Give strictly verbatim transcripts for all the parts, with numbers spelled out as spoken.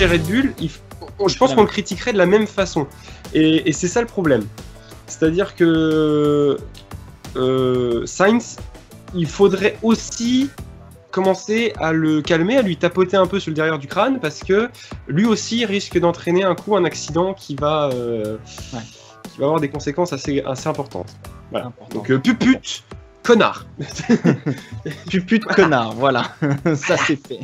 chez Red Bull, il faut, je pense qu'on le critiquerait de la même façon. Et, et c'est ça le problème. C'est-à-dire que euh, Sainz, il faudrait aussi commencer à le calmer, à lui tapoter un peu sur le derrière du crâne, parce que lui aussi risque d'entraîner un coup un accident qui va, euh, ouais. qui va avoir des conséquences assez, assez importantes. Voilà. Important. Donc euh, pupute, connard. Pupute, connard, voilà. Ça c'est fait.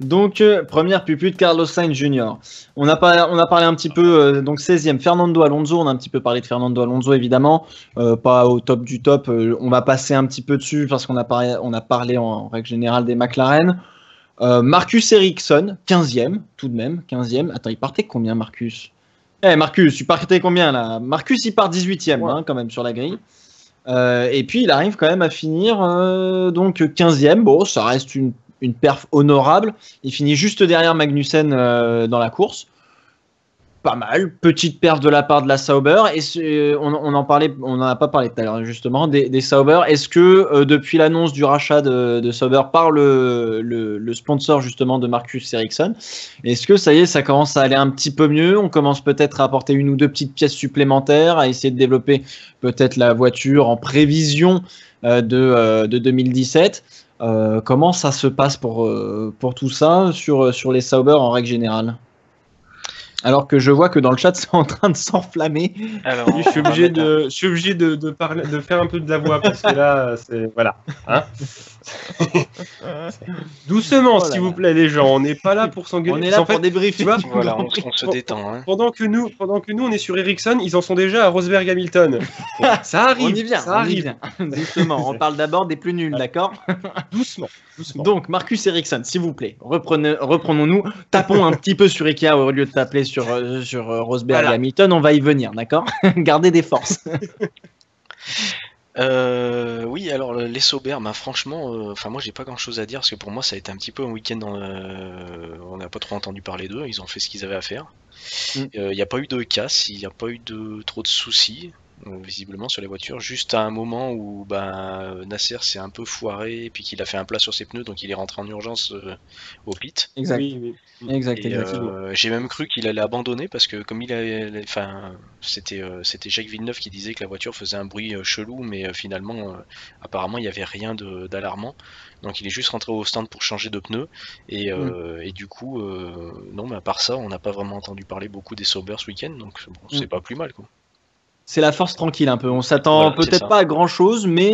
Donc euh, première pupute, Carlos Sainz Junior On a, par, on a parlé un petit peu, euh, donc seizième, Fernando Alonso. On a un petit peu parlé de Fernando Alonso évidemment, euh, pas au top du top. Euh, on va passer un petit peu dessus parce qu'on a, par, on a parlé en, en règle générale des McLaren. Euh, Marcus Ericsson, quinzième tout de même, quinzième. Attends, il partait combien Marcus? Eh hey, Marcus, tu partais combien là? Marcus, il part dix-huitième, ouais. Hein, quand même sur la grille. Euh, et puis il arrive quand même à finir euh, donc quinzième. Bon, ça reste une, une perf honorable. Il finit juste derrière Magnussen euh, dans la course. Pas mal. Petite perf de la part de la Sauber. Et on, on en parlait, on n'en a pas parlé tout à l'heure justement des, des Sauber. Est-ce que euh, depuis l'annonce du rachat de, de Sauber par le, le, le sponsor justement de Marcus Ericsson, est-ce que ça y est, ça commence à aller un petit peu mieux? On commence peut-être à apporter une ou deux petites pièces supplémentaires, à essayer de développer peut-être la voiture en prévision euh, de, euh, de deux mille dix-sept. Euh, comment ça se passe pour, euh, pour tout ça sur, sur les Sauber en règle générale? Alors que je vois que dans le chat, c'est en train de s'enflammer. Alors, je suis obligé, de, je suis obligé de, de, parler, de faire un peu de la voix parce que là, c'est voilà. Hein, doucement, voilà, s'il vous plaît, les gens. On n'est pas là pour s'engueuler. On est là en pour fait, débriefer. Vois, voilà, on, on se détend. Hein. Pendant que nous, pendant que nous, on est sur Ericsson, ils en sont déjà à Rosberg Hamilton. Ça arrive. On y vient. Ça arrive. On y vient. Justement, on parle d'abord des plus nuls, d'accord? Doucement, doucement. Donc, Marcus Ericsson, s'il vous plaît, reprenez, reprenons-nous. Tapons un petit peu sur Ikea au lieu de taper sur sur, euh, sur euh, Rosberg, voilà, et Hamilton, on va y venir, d'accord? Gardez des forces. euh, oui, alors les Sauber, bah, franchement, enfin euh, moi j'ai pas grand chose à dire parce que pour moi ça a été un petit peu un week-end, euh, on n'a pas trop entendu parler d'eux, ils ont fait ce qu'ils avaient à faire. Il mm. n'y euh, a pas eu de casse, il n'y a pas eu de trop de soucis, euh, visiblement sur les voitures, juste à un moment où bah, Nasser s'est un peu foiré et puis qu'il a fait un plat sur ses pneus, donc il est rentré en urgence euh, au pit. Exact. Oui, oui. Exact, euh, j'ai même cru qu'il allait abandonner parce que comme il avait, enfin, c'était euh, c'était Jacques Villeneuve qui disait que la voiture faisait un bruit euh, chelou, mais euh, finalement, euh, apparemment, il n'y avait rien d'alarmant. Donc, il est juste rentré au stand pour changer de pneus. Et, euh, mm. et du coup, euh, non, mais à part ça, on n'a pas vraiment entendu parler beaucoup des Sauber ce week-end. Donc, bon, c'est mm. pas plus mal, quoi. C'est la force tranquille un peu. On s'attend voilà, peut-être pas à grand-chose, mais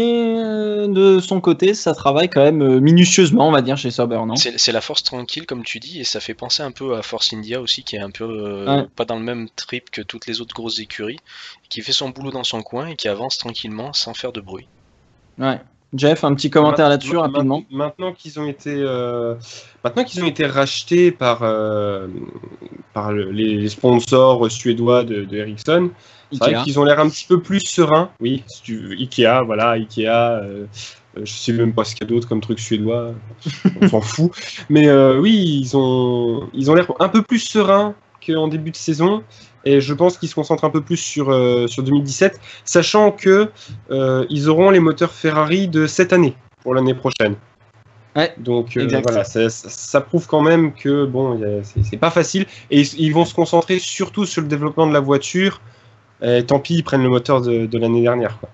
de son côté, ça travaille quand même minutieusement, on va dire, chez Sauber, non? C'est la force tranquille, comme tu dis, et ça fait penser un peu à Force India aussi, qui est un peu euh, ouais. pas dans le même trip que toutes les autres grosses écuries, qui fait son boulot dans son coin et qui avance tranquillement sans faire de bruit. Ouais. Jeff, un petit commentaire là-dessus rapidement. Maintenant qu'ils ont été, euh, maintenant qu'ils ont été rachetés par euh, par le, les sponsors suédois de, de Ericsson, c'est vrai qu'ils ont l'air un petit peu plus sereins. Oui, si tu veux, Ikea, voilà, Ikea. Euh, je sais même pas ce qu'il y a d'autre comme truc suédois. On s'en fout. Mais euh, oui, ils ont ils ont l'air un peu plus sereins qu'en début de saison. Et je pense qu'ils se concentrent un peu plus sur, euh, sur deux mille dix-sept, sachant que euh, ils auront les moteurs Ferrari de cette année pour l'année prochaine. Ouais, donc euh, voilà, ça, ça prouve quand même que bon, c'est pas facile. Et ils, ils vont se concentrer surtout sur le développement de la voiture. Et tant pis, ils prennent le moteur de, de l'année dernière, quoi.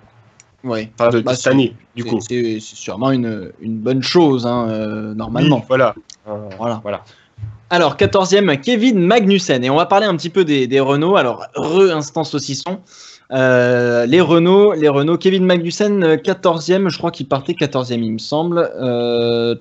Oui. Enfin, de, bah, de cette année, du coup. C'est sûrement une, une bonne chose, hein, euh, normalement. Oui, voilà. Euh, voilà. Voilà. Alors, quatorzième, Kevin Magnussen. Et on va parler un petit peu des, des Renault. Alors, re-instant saucisson. Euh, les Renault, les Renault. Kevin Magnussen, quatorzième. Je crois qu'il partait quatorzième, il me semble. Euh,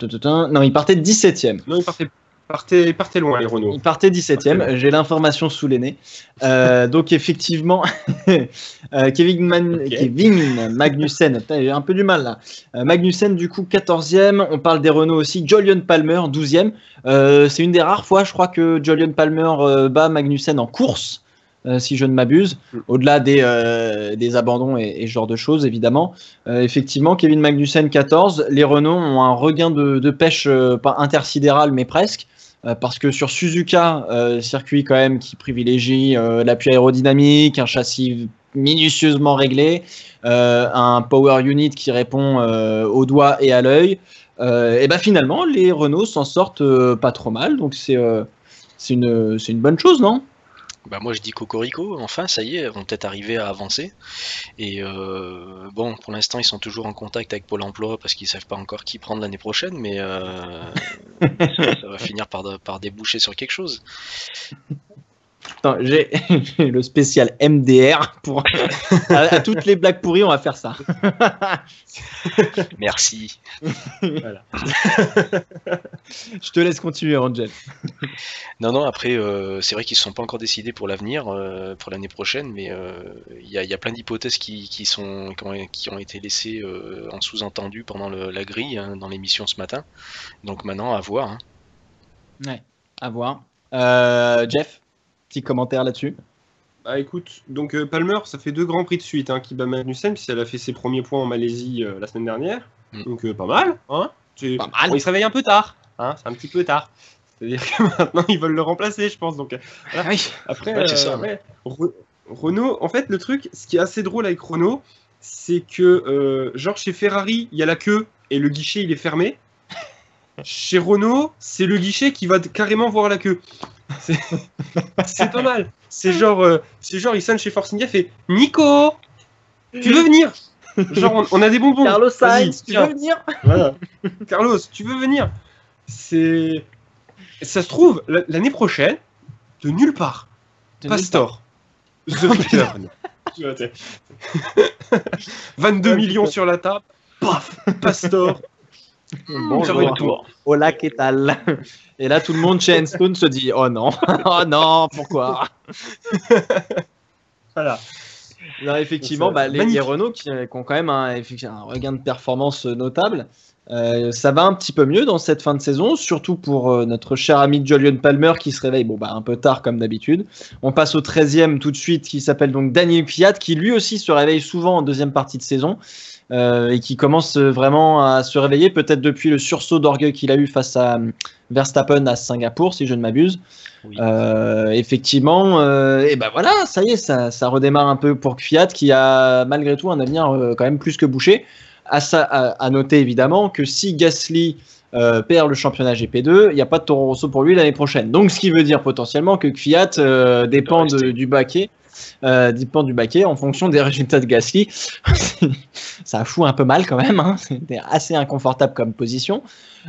non, il partait dix-septième. Non, il partait Partez, partez loin les Renault. Il partait dix-septième, j'ai l'information sous les nez. Euh, donc effectivement, euh, Kevin, Man, okay. Kevin Magnussen, j'ai un peu du mal là. Euh, Magnussen du coup quatorzième, on parle des Renault aussi. Jolyon Palmer douzième, euh, c'est une des rares fois je crois que Jolyon Palmer euh, bat Magnussen en course. Euh, si je ne m'abuse, au-delà des, euh, des abandons et, et ce genre de choses, évidemment. Euh, effectivement, Kevin Magnussen, quatorze. Les Renault ont un regain de, de pêche, euh, pas intersidéral, mais presque, euh, parce que sur Suzuka, euh, circuit quand même qui privilégie euh, l'appui aérodynamique, un châssis minutieusement réglé, euh, un power unit qui répond euh, au doigt et à l'œil, euh, et ben finalement, les Renault s'en sortent euh, pas trop mal, donc c'est... Euh, c'est une, c'est une bonne chose, non ? Bah moi je dis cocorico, enfin ça y est, ils vont peut-être arriver à avancer. Et euh, bon, pour l'instant ils sont toujours en contact avec Pôle emploi parce qu'ils ne savent pas encore qui prendre l'année prochaine, mais euh, ça, ça va finir par, par déboucher sur quelque chose. Attends, j'ai le spécial M D R pour à, à toutes les blagues pourries, on va faire ça. Merci. Voilà. Je te laisse continuer, Angel. Non, non. Après, euh, c'est vrai qu'ils ne sont pas encore décidés pour l'avenir, euh, pour l'année prochaine, mais il euh, y, y a plein d'hypothèses qui, qui sont qui ont, qui ont été laissées euh, en sous-entendu pendant le, la grille hein, dans l'émission ce matin. Donc maintenant, à voir. Hein. Ouais, à voir. Euh, Jeff. Petit commentaire là-dessus. Bah écoute, donc euh, Palmer, ça fait deux grands prix de suite hein, qui bat Magnussen, puis elle a fait ses premiers points en Malaisie euh, la semaine dernière, mm. donc euh, pas mal. Hein tu... pas mal. Bon, il se réveille un peu tard, hein, c'est un petit peu tard. C'est-à-dire que maintenant ils veulent le remplacer, je pense. Donc euh, voilà. Oui. Après, ouais, euh, après Re... Renault, en fait, le truc, ce qui est assez drôle avec Renault, c'est que euh, genre chez Ferrari, il y a la queue et le guichet il est fermé. Chez Renault, c'est le guichet qui va carrément voir la queue. C'est, c'est pas mal. C'est genre, euh, c'est genre, il sonne chez Force India, fait Nico, tu veux venir? Genre, on, on a des bonbons. Carlos Sainz, tu veux venir? Voilà. Carlos, tu veux venir? C'est, ça se trouve l'année prochaine, de nulle part. De Pastor, nulle part. The Return. vingt-deux millions sur la table. Paf, Pastor. Bon, retour. Au lac et à la... Et là, tout le monde chez Enstone se dit oh non, oh non, pourquoi? Voilà. Non, effectivement, bah, les, les Renault qui, qui ont quand même un, un regain de performance notable. Euh, ça va un petit peu mieux dans cette fin de saison, surtout pour euh, notre cher ami Jolyon Palmer qui se réveille bon, bah, un peu tard comme d'habitude. On passe au treizième tout de suite qui s'appelle donc Daniil Kvyat qui lui aussi se réveille souvent en deuxième partie de saison. Euh, et qui commence vraiment à se réveiller, peut-être depuis le sursaut d'orgueil qu'il a eu face à Verstappen à Singapour, si je ne m'abuse. Oui. Euh, effectivement, euh, et ben voilà, ça y est, ça, ça redémarre un peu pour Kvyat, qui a malgré tout un avenir euh, quand même plus que bouché. À, sa, à, à noter évidemment que si Gasly euh, perd le championnat G P deux, il n'y a pas de Toro Rosso pour lui l'année prochaine. Donc, ce qui veut dire potentiellement que Kvyat euh, dépend de, du baquet. Euh, dépend du baquet en fonction des résultats de Gasly. Ça fout un peu mal quand même, hein. C'était assez inconfortable comme position.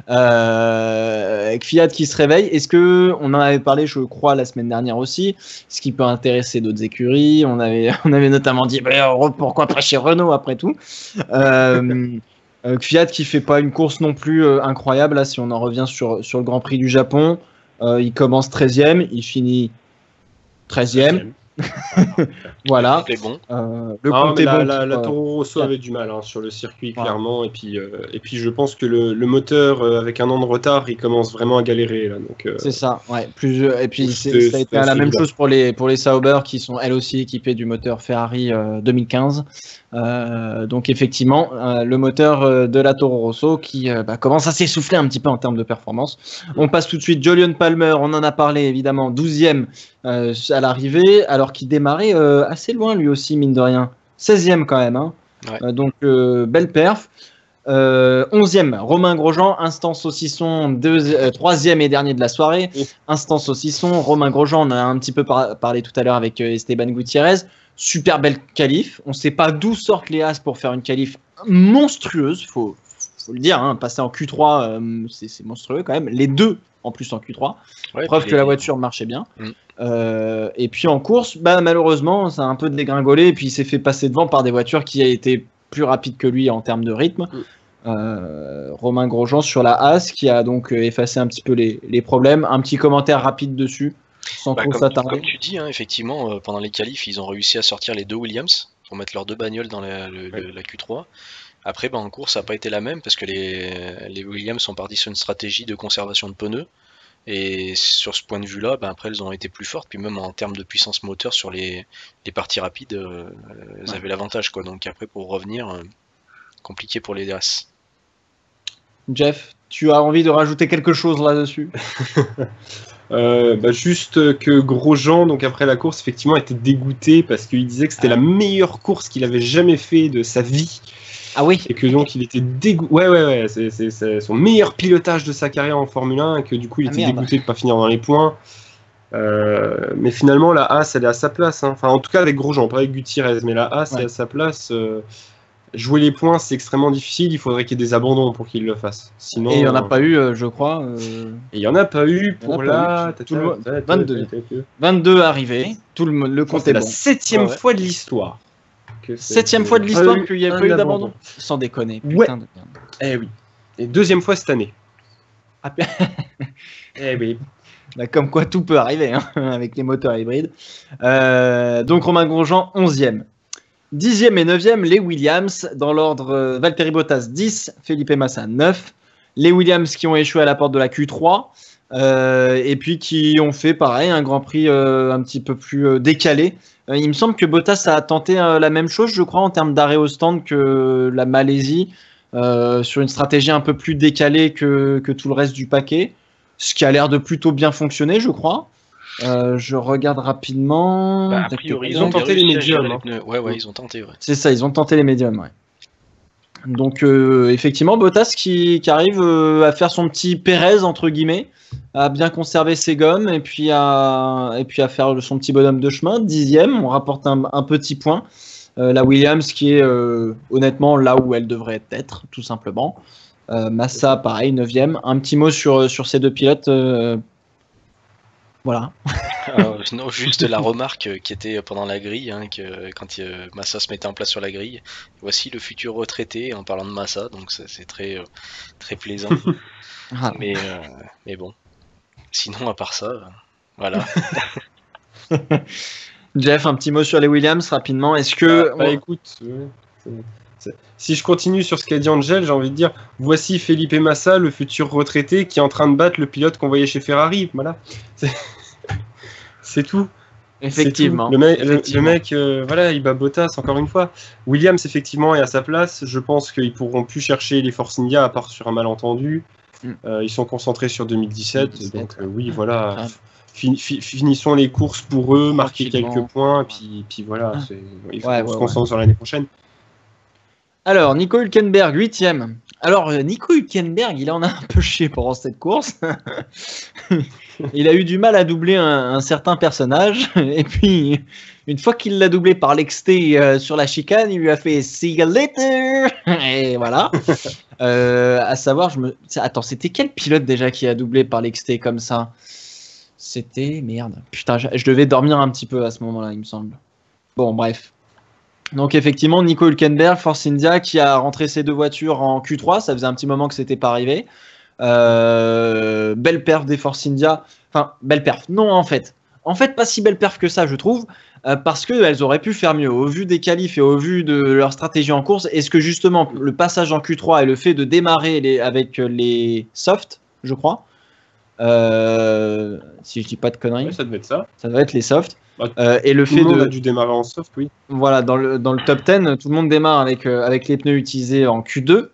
Euh, Kvyat qui se réveille, est-ce que on en avait parlé je crois la semaine dernière aussi, ce qui peut intéresser d'autres écuries, on avait, on avait notamment dit bah, pourquoi pas chez Renault après tout. euh, Kvyat qui fait pas une course non plus euh, incroyable là, si on en revient sur, sur le Grand Prix du Japon, euh, il commence treizième, il finit treizième. Voilà. Le compte est bon. Euh, le ah, compte est la, bon la, la Toro Rosso avait du mal hein, sur le circuit, ouais. Clairement. Et puis, euh, et puis, je pense que le, le moteur, euh, avec un an de retard, il commence vraiment à galérer là. Donc. Euh, c'est ça. Ouais. Plus, et puis, c'est, c'est, ça a été la même chose pour les pour les Sauber qui sont elles aussi équipées du moteur Ferrari euh, deux mille quinze. Euh, donc effectivement, euh, le moteur de la Toro Rosso qui euh, bah, commence à s'essouffler un petit peu en termes de performance. On passe tout de suite Jolyon Palmer. On en a parlé évidemment, douzième euh, à l'arrivée, alors qu'il démarrait euh, assez loin lui aussi mine de rien, seizième quand même. Hein. Ouais. Euh, donc euh, belle perf. Euh, onzième, Romain Grosjean, instant saucisson, deux, euh, troisième et dernier de la soirée. Instant saucisson, Romain Grosjean, on a un petit peu par- parlé tout à l'heure avec euh, Esteban Gutiérrez. Super belle qualif. On ne sait pas d'où sortent les Haas pour faire une qualif monstrueuse. Il faut, faut le dire, hein, passer en Q trois, euh, c'est, c'est monstrueux quand même. Les deux en plus en Q trois. Ouais, preuve que les... la voiture marchait bien. Mmh. Euh, et puis en course, bah, malheureusement, ça a un peu dégringolé. Et puis il s'est fait passer devant par des voitures qui étaient plus rapides que lui en termes de rythme. Mmh. Euh, Romain Grosjean sur la Haas qui a donc effacé un petit peu les, les problèmes. Un petit commentaire rapide dessus, sans bah, trop comme, s'attarder. Comme tu dis, hein, effectivement, euh, pendant les qualifs, ils ont réussi à sortir les deux Williams pour mettre leurs deux bagnoles dans la, le, ouais. le, la Q trois. Après, bah, en course, ça n'a pas été la même parce que les, les Williams sont partis sur une stratégie de conservation de pneus. Et sur ce point de vue-là, ben après, elles ont été plus fortes. Puis même en termes de puissance moteur sur les, les parties rapides, euh, elles ouais. avaient l'avantage, quoi. Donc après, pour revenir, euh, compliqué pour les Haas. Jeff, tu as envie de rajouter quelque chose là-dessus? euh, bah Juste que Grosjean, donc après la course, effectivement, était dégoûté parce qu'il disait que c'était ah. la meilleure course qu'il avait jamais fait de sa vie. Ah oui. Et que donc il était dégoûté. Ouais, ouais, ouais. C'est, c'est, c'est son meilleur pilotage de sa carrière en Formule un. Et que du coup, il ah, était merde. dégoûté de ne pas finir dans les points. Euh, mais finalement, la Haas, elle est à sa place. Hein. Enfin, en tout cas, avec Grosjean, pas avec Gutiérrez, mais la Haas, ouais. est à sa place. Euh, jouer les points, c'est extrêmement difficile. Il faudrait qu'il y ait des abandons pour qu'il le fasse. Sinon, et il n'y en a euh... pas eu, je crois. Euh... Et il n'y en a pas eu pour la vingt-deux arrivées. Tout le, le compte est la septième bon. fois de l'histoire. Septième fois de l'histoire qu'il n'y a pas eu d'abandon. Sans déconner. Ouais. De... Eh oui. Et deuxième fois cette année. Ah, eh oui. Là, comme quoi tout peut arriver hein, avec les moteurs hybrides. Euh, donc Romain Grosjean, onzième. dixième et neuvième, les Williams. Dans l'ordre, euh, Valtteri Bottas, dix. Felipe Massa, neuf. Les Williams qui ont échoué à la porte de la Q trois. Euh, et puis qui ont fait pareil, un Grand Prix euh, un petit peu plus euh, décalé. Euh, il me semble que Bottas a tenté euh, la même chose, je crois, en termes d'arrêt au stand que la Malaisie. Euh, sur une stratégie un peu plus décalée que, que tout le reste du paquet. Ce qui a l'air de plutôt bien fonctionner, je crois. Euh, je regarde rapidement. Bah, a priori, ils ont tenté les médiums. Hein. Ouais, ouais, ils ont tenté. Ouais. C'est ça, ils ont tenté les médiums. Ouais. Donc, euh, effectivement, Bottas qui, qui arrive euh, à faire son petit Perez, entre guillemets, à bien conserver ses gommes et puis à, et puis à faire son petit bonhomme de chemin. Dixième, on rapporte un, un petit point. Euh, la Williams qui est euh, honnêtement là où elle devrait être, tout simplement. Euh, Massa, pareil, neuvième. Un petit mot sur, sur ces deux pilotes. Euh... Voilà. euh, non, juste la remarque qui était pendant la grille, hein, que, quand il, Massa se mettait en place sur la grille. Voici le futur retraité en parlant de Massa, donc c'est très, très plaisant. Ah. mais, euh, mais bon. Sinon, à part ça, voilà. Jeff, un petit mot sur les Williams rapidement. Est-ce que. Ah, bah, on... écoute. Euh, Si je continue sur ce qu'a dit Angel, j'ai envie de dire voici Felipe Massa, le futur retraité, qui est en train de battre le pilote qu'on voyait chez Ferrari. Voilà, c'est tout. Effectivement. Tout. Le mec, effectivement. Le mec euh, voilà, il bat Bottas encore une fois. Williams, effectivement, est à sa place. Je pense qu'ils pourront plus chercher les Force India à part sur un malentendu. Mm. Euh, ils sont concentrés sur deux mille dix-sept. deux mille dix-sept donc, euh, oui, voilà. Ah. Fin, fi, finissons les courses pour eux, marquer quelques points. Puis, puis voilà, ah. il faut ouais, ouais, se concentrer ouais. sur l'année prochaine. Alors, Nico Hülkenberg, huitième. Alors, Nico Hülkenberg, il en a un peu chié pendant cette course. Il a eu du mal à doubler un, un certain personnage. Et puis, une fois qu'il l'a doublé par l'exté euh, sur la chicane, il lui a fait « See you later !» Et voilà. euh, à savoir, je me... Attends, c'était quel pilote déjà qui a doublé par l'exté comme ça? C'était... Merde. Putain, je, je devais dormir un petit peu à ce moment-là, il me semble. Bon, bref. Donc effectivement, Nico Hülkenberg, Force India, qui a rentré ses deux voitures en Q trois. Ça faisait un petit moment que c'était pas arrivé. Euh, belle perf des Force India. Enfin, belle perf. Non, en fait. En fait, pas si belle perf que ça, je trouve, euh, parce qu'elles auraient pu faire mieux. Au vu des qualifs et au vu de leur stratégie en course, est-ce que justement le passage en Q trois et le fait de démarrer les, avec les softs, je crois, euh, si je dis pas de conneries. Oui, ça devait être ça. Ça devait être les softs. Euh, et le tout fait le monde de a dû démarrer en soft, oui. Voilà, dans le, dans le top dix, tout le monde démarre avec, euh, avec les pneus utilisés en Q deux.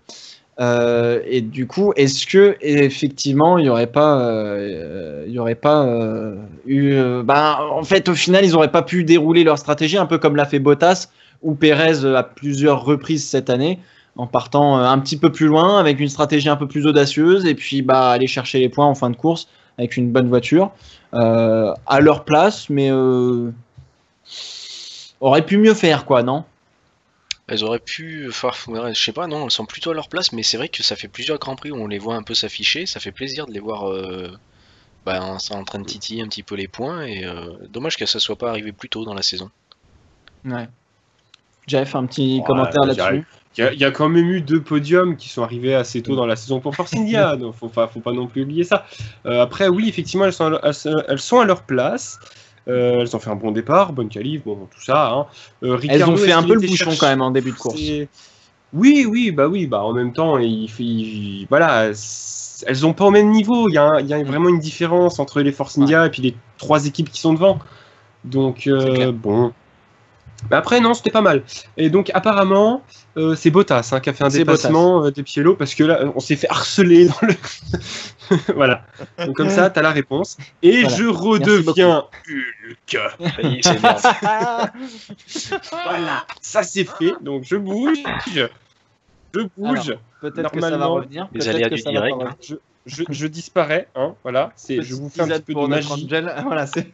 Euh, et du coup, est-ce que effectivement, il n'y aurait pas, euh, il y aurait pas euh, eu. Euh, bah, en fait, au final, ils n'auraient pas pu dérouler leur stratégie, un peu comme l'a fait Bottas ou Perez à plusieurs reprises cette année, en partant un petit peu plus loin, avec une stratégie un peu plus audacieuse, et puis bah, aller chercher les points en fin de course avec une bonne voiture. Euh, à leur place, mais euh, auraient pu mieux faire, quoi, non? Elles auraient pu, enfin, je sais pas, non, elles sont plutôt à leur place, mais c'est vrai que ça fait plusieurs Grands Prix où on les voit un peu s'afficher, ça fait plaisir de les voir euh, bah, en, en train de titiller un petit peu les points, et euh, dommage que ça soit pas arrivé plus tôt dans la saison. Ouais. Jeff, un petit ouais, commentaire là-dessus? Il y, y a quand même eu deux podiums qui sont arrivés assez tôt dans la saison pour Force India, donc faut pas, faut pas non plus oublier ça. Euh, après, oui, effectivement, elles sont à leur, elles, elles sont à leur place. Euh, elles ont fait un bon départ, bonne qualif, bon tout ça. Hein. Euh, Ricardo, elles ont fait un peu le bouchon cherché... quand même en début de course. Oui, oui, bah oui, bah en même temps, il, il, voilà, elles n'ont pas au même niveau. Il y, a, il y a vraiment une différence entre les Force India ouais. et puis les trois équipes qui sont devant. Donc euh, bon. Mais après, non, c'était pas mal. Et donc, apparemment, euh, c'est Bottas hein, qui a fait un dépassement euh, des Piello parce que là, on s'est fait harceler dans le. Voilà. Donc, comme ça, t'as la réponse. Et voilà. Je redeviens Hulk. Ça y est, c'est merde. Voilà. Ça, c'est fait. Donc, je bouge. Je bouge. Peut-être que ça va revenir. Les aléas du direct. Je... je, je disparais, hein, voilà, c'est, je vous fais un petit peu de magie. Voilà, c'est,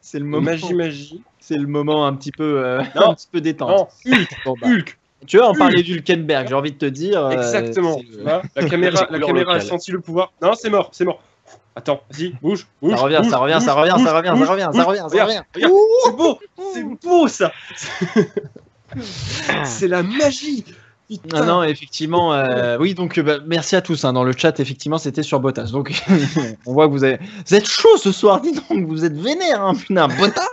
c'est le moment. Magie, magie. C'est le moment un petit peu, euh, non, un petit peu détente. Non, Hulk, bon, bah. Hulk. Tu vois, on parlait d'Hülkenberg, j'ai envie de te dire. Exactement. Euh, le... voilà. La caméra, la caméra a senti le pouvoir. Non, c'est mort, c'est mort. Attends, vas-y, bouge, bouge. Ça revient, bouge, ça, revient bouge, ça revient, bouge, ça revient, bouge, ça revient, bouge, ça revient, bouge, ça revient, ça revient. C'est beau, c'est beau ça. C'est la magie. Putain. Non, non, effectivement, euh, oui, donc bah, merci à tous. Hein, dans le chat, effectivement, c'était sur Bottas. Donc, on voit que vous, avez... vous êtes chaud ce soir, dis donc, vous êtes vénère, hein, putain, Bottas.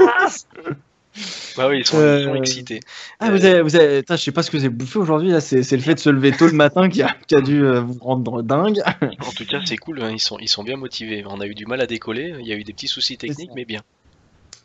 Bah oui, ils sont, euh... ils sont excités. Ah, vous avez, vous avez... Tain, je sais pas ce que vous avez bouffé aujourd'hui, là. C'est, c'est le fait de se lever tôt le matin qui a, qui a dû euh, vous rendre dingue. En tout cas, c'est cool, hein. Ils sont, ils sont bien motivés. On a eu du mal à décoller, il y a eu des petits soucis techniques, mais bien.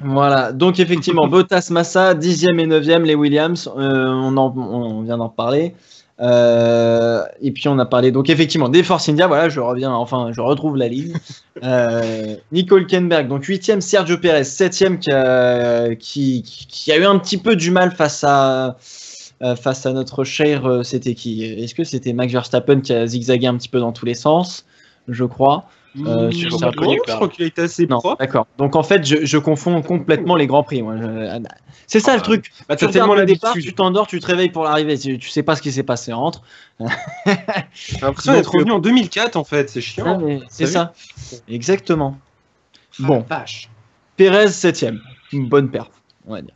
Voilà, donc effectivement, Bottas, Massa, dixième et neuvième, les Williams, euh, on, en, on vient d'en parler. Euh, et puis on a parlé donc effectivement des Force India, voilà, je reviens, enfin je retrouve la ligne. euh, Nico Hülkenberg, donc huitième, Sergio Perez, septième qui a, qui, qui a eu un petit peu du mal face à, face à notre cher, c'était qui? Est-ce que c'était Max Verstappen qui a zigzagué un petit peu dans tous les sens, je crois. Euh, mmh, je, je, connu, je crois qu'il a été assez propre. D'accord. Donc en fait, je, je confonds complètement les grands prix. Moi. Je... C'est ça ah, le truc. Bah, tu regardes le départ, tu t'endors, tu te réveilles pour l'arrivée. Tu, tu sais pas ce qui s'est passé entre. J'ai l'impression d'être revenu en deux mille quatre en fait. C'est chiant. Ah, c'est ça. Exactement. Bon. Ah, Perez septième. Une bonne perf, on va dire.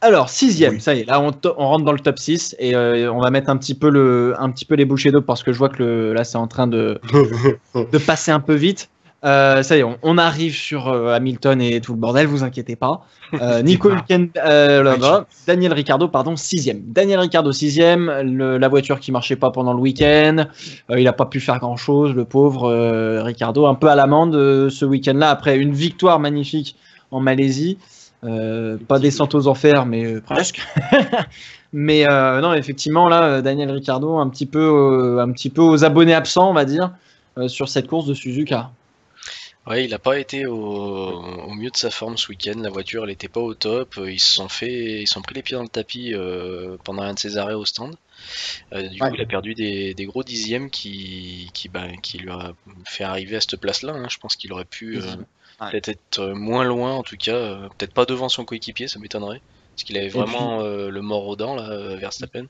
Alors sixième, oui. Ça y est, là on, to- on rentre dans le top six et euh, on va mettre un petit peu le, un petit peu les bouchées d'eau parce que je vois que le, là c'est en train de, de passer un peu vite. Euh, ça y est, on, on arrive sur euh, Hamilton et tout le bordel, vous inquiétez pas. Euh, Nico Hülkenberg, euh, là-bas, Daniel Ricciardo, pardon, sixième. Daniel Ricciardo sixième, le, la voiture qui marchait pas pendant le week-end, euh, il a pas pu faire grand-chose, le pauvre euh, Ricciardo, un peu à l'amende euh, ce week-end-là après une victoire magnifique en Malaisie. Euh, pas descente aux enfers, mais euh, presque. mais euh, non, effectivement, là, Daniel Ricciardo, un petit peu, euh, un petit peu aux abonnés absents, on va dire, euh, sur cette course de Suzuka. Ouais, il n'a pas été au, au mieux de sa forme ce week-end. La voiture, elle n'était pas au top. Ils se sont fait, ils sont pris les pieds dans le tapis euh, pendant un de ses arrêts au stand. Euh, du ouais. coup, il a perdu des, des gros dixièmes qui, qui, bah, qui lui a fait arriver à cette place-là. Hein. Je pense qu'il aurait pu. Euh, Ouais. Peut-être être moins loin en tout cas, euh, peut-être pas devant son coéquipier, ça m'étonnerait, parce qu'il avait vraiment puis, euh, le mort aux dents là, Verstappen.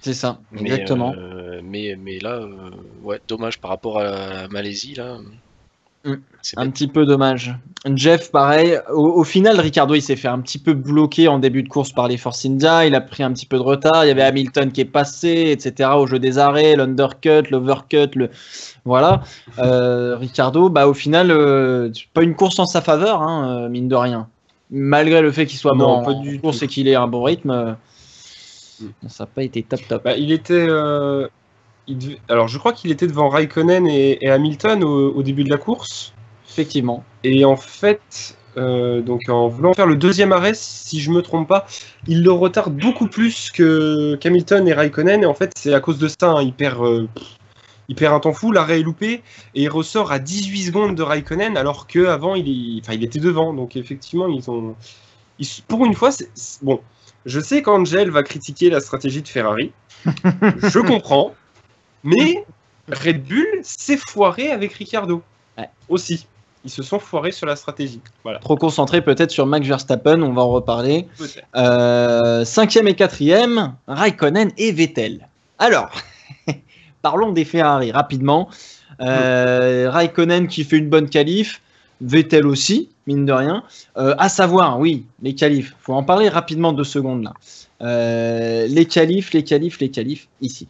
C'est ça, mais, exactement. Euh, mais, mais là, euh, ouais, dommage par rapport à la Malaisie là. Mmh. C'est un petit peu dommage. Jeff, pareil, au, au final, Ricciardo il s'est fait un petit peu bloquer en début de course par les Force India, il a pris un petit peu de retard, il y avait Hamilton qui est passé, et cetera au jeu des arrêts, l'undercut, l'overcut, le... voilà. Euh, Ricciardo, bah, au final, euh, pas une course en sa faveur, hein, euh, mine de rien. Malgré le fait qu'il soit mort en peu du course et qu'il ait un bon rythme, euh... mmh. ça n'a pas été top top. Bah, il était... Euh... Alors, je crois qu'il était devant Raikkonen et, et Hamilton au, au début de la course. Effectivement. Et en fait, euh, donc en voulant faire le deuxième arrêt, si je me trompe pas, il le retarde beaucoup plus que Hamilton et Raikkonen. Et en fait, c'est à cause de ça, hein, il, perd, euh, il perd un temps fou, l'arrêt est loupé. Et il ressort à dix-huit secondes de Raikkonen, alors qu'avant, il, il, enfin, il était devant. Donc effectivement, ils ont... Ils, pour une fois, c'est, c'est, bon, je sais qu'Angel va critiquer la stratégie de Ferrari. Je comprends. Mais Red Bull s'est foiré avec Ricciardo ouais. aussi. Ils se sont foirés sur la stratégie. Voilà. Trop concentré peut-être sur Max Verstappen, on va en reparler. Euh, cinquième et quatrième, Raikkonen et Vettel. Alors, parlons des Ferrari rapidement. Euh, Raikkonen qui fait une bonne qualif, Vettel aussi, mine de rien. Euh, à savoir, oui, les qualifs. Il faut en parler rapidement deux secondes là. Euh, les qualifs, les qualifs, les qualifs, ici.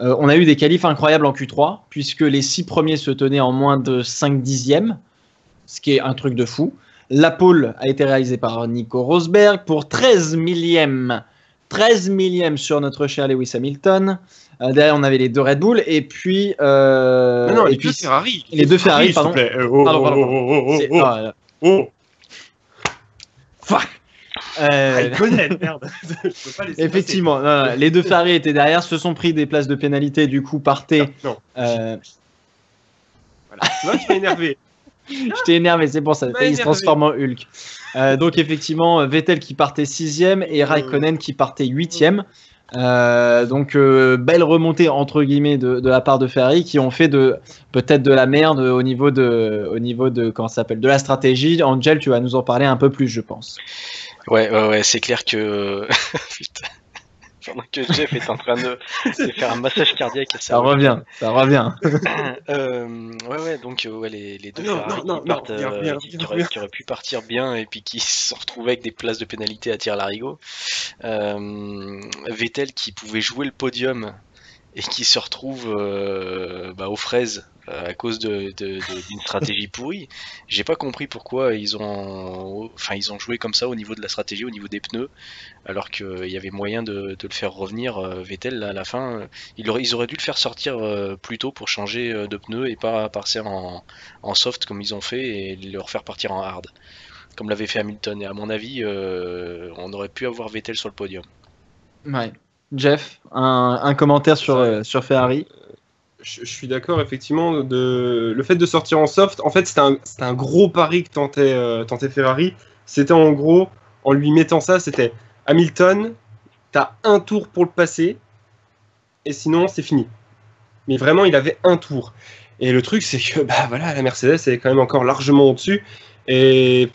Euh, on a eu des qualifs incroyables en Q trois, puisque les six premiers se tenaient en moins de cinq dixièmes, ce qui est un truc de fou. La pole a été réalisée par Nico Rosberg pour treize millièmes, treize millièmes sur notre cher Lewis Hamilton. Euh, derrière, on avait les deux Red Bull, et puis... Euh, non, non, et les puis, deux Ferrari. Les, les deux Ferrari, Ferrari s'il pardon. Oh, pardon, pardon. Oh, oh, oh, ah, oh. Fuck. Euh... merde. Je pas effectivement, non, non, les deux Ferrari étaient derrière, se sont pris des places de pénalité, du coup partaient. Non, non. Euh... Voilà. Moi, je t'ai énervé. je t'ai énervé, c'est pour ça. Il énervé. Se transforme en Hulk. Euh, donc effectivement, Vettel qui partait sixième et Raikkonen qui partait huitième. Euh, donc euh, belle remontée entre guillemets de, de la part de Ferrari, qui ont fait de peut-être de la merde au niveau de au niveau de comment ça s'appelle de la stratégie. Angel, tu vas nous en parler un peu plus, je pense. Ouais, ouais, ouais, c'est clair que putain. Pendant que Jeff est en train de se faire un massage cardiaque, ça revient, ça revient. euh, ouais, ouais, donc ouais, les, les deux Ferrari qui, qui auraient pu partir bien et puis qui se retrouvaient avec des places de pénalité à tir-larigot. Euh, Vettel qui pouvait jouer le podium et qui se retrouve euh, bah, aux fraises à cause de, de, de, d'une stratégie pourrie. J'ai pas compris pourquoi ils ont, enfin, ils ont joué comme ça au niveau de la stratégie, au niveau des pneus, alors qu'il y avait moyen de, de le faire revenir. Vettel, là, à la fin, ils auraient, ils auraient dû le faire sortir plus tôt pour changer de pneus et pas partir en, en soft comme ils ont fait et le refaire partir en hard, comme l'avait fait Hamilton. Et à mon avis, euh, on aurait pu avoir Vettel sur le podium. Ouais. Jeff, un, un commentaire sur, euh, sur Ferrari. Je, je suis d'accord, effectivement, de, le fait de sortir en soft, en fait, c'était un, c'était un gros pari que tentait, euh, tentait Ferrari. C'était en gros, en lui mettant ça, c'était Hamilton, t'as un tour pour le passer, et sinon, c'est fini. Mais vraiment, il avait un tour. Et le truc, c'est que bah, voilà, la Mercedes, elle est quand même encore largement au-dessus, et...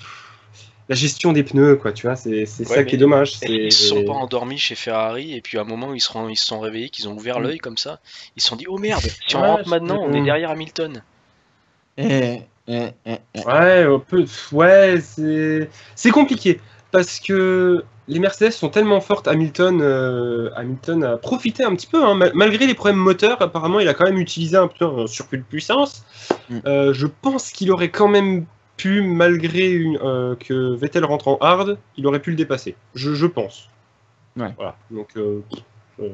La gestion des pneus, quoi, tu vois, c'est, c'est ouais, ça qui est dommage. C'est... Ils ne se sont pas endormis chez Ferrari, et puis à un moment, ils se, rend, ils se sont réveillés, qu'ils ont ouvert l'œil comme ça. Ils se sont dit, oh merde, si on ouais, rentre maintenant, on est derrière Hamilton. Eh, eh, eh, eh. Ouais, on peut... ouais c'est... c'est compliqué, parce que les Mercedes sont tellement fortes. Hamilton, euh, Hamilton a profité un petit peu, hein, malgré les problèmes moteurs, apparemment, il a quand même utilisé un peu un surplus de puissance. Mm. Euh, je pense qu'il aurait quand même... pu, malgré une, euh, que Vettel rentre en hard, il aurait pu le dépasser. Je, je pense. Ouais. Voilà. Donc, euh, euh,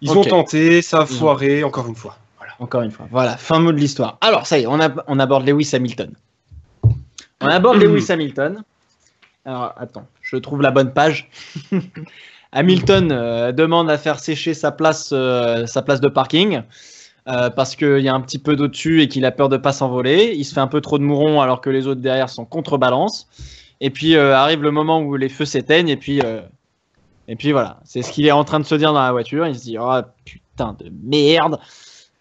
ils okay. ont tenté, ça a foiré, ont... encore une fois. Voilà. Encore une fois. Voilà, fin mot de l'histoire. Alors, ça y est, on, a, on aborde Lewis Hamilton. On aborde Lewis Hamilton. Alors, attends, je trouve la bonne page. Hamilton euh, demande à faire sécher sa place, euh, sa place de parking. Euh, parce qu'il y a un petit peu d'eau dessus et qu'il a peur de ne pas s'envoler. Il se fait un peu trop de mourons alors que les autres derrière sont contrebalance. Et puis euh, arrive le moment où les feux s'éteignent et puis, euh, et puis voilà. C'est ce qu'il est en train de se dire dans la voiture. Il se dit « Oh putain de merde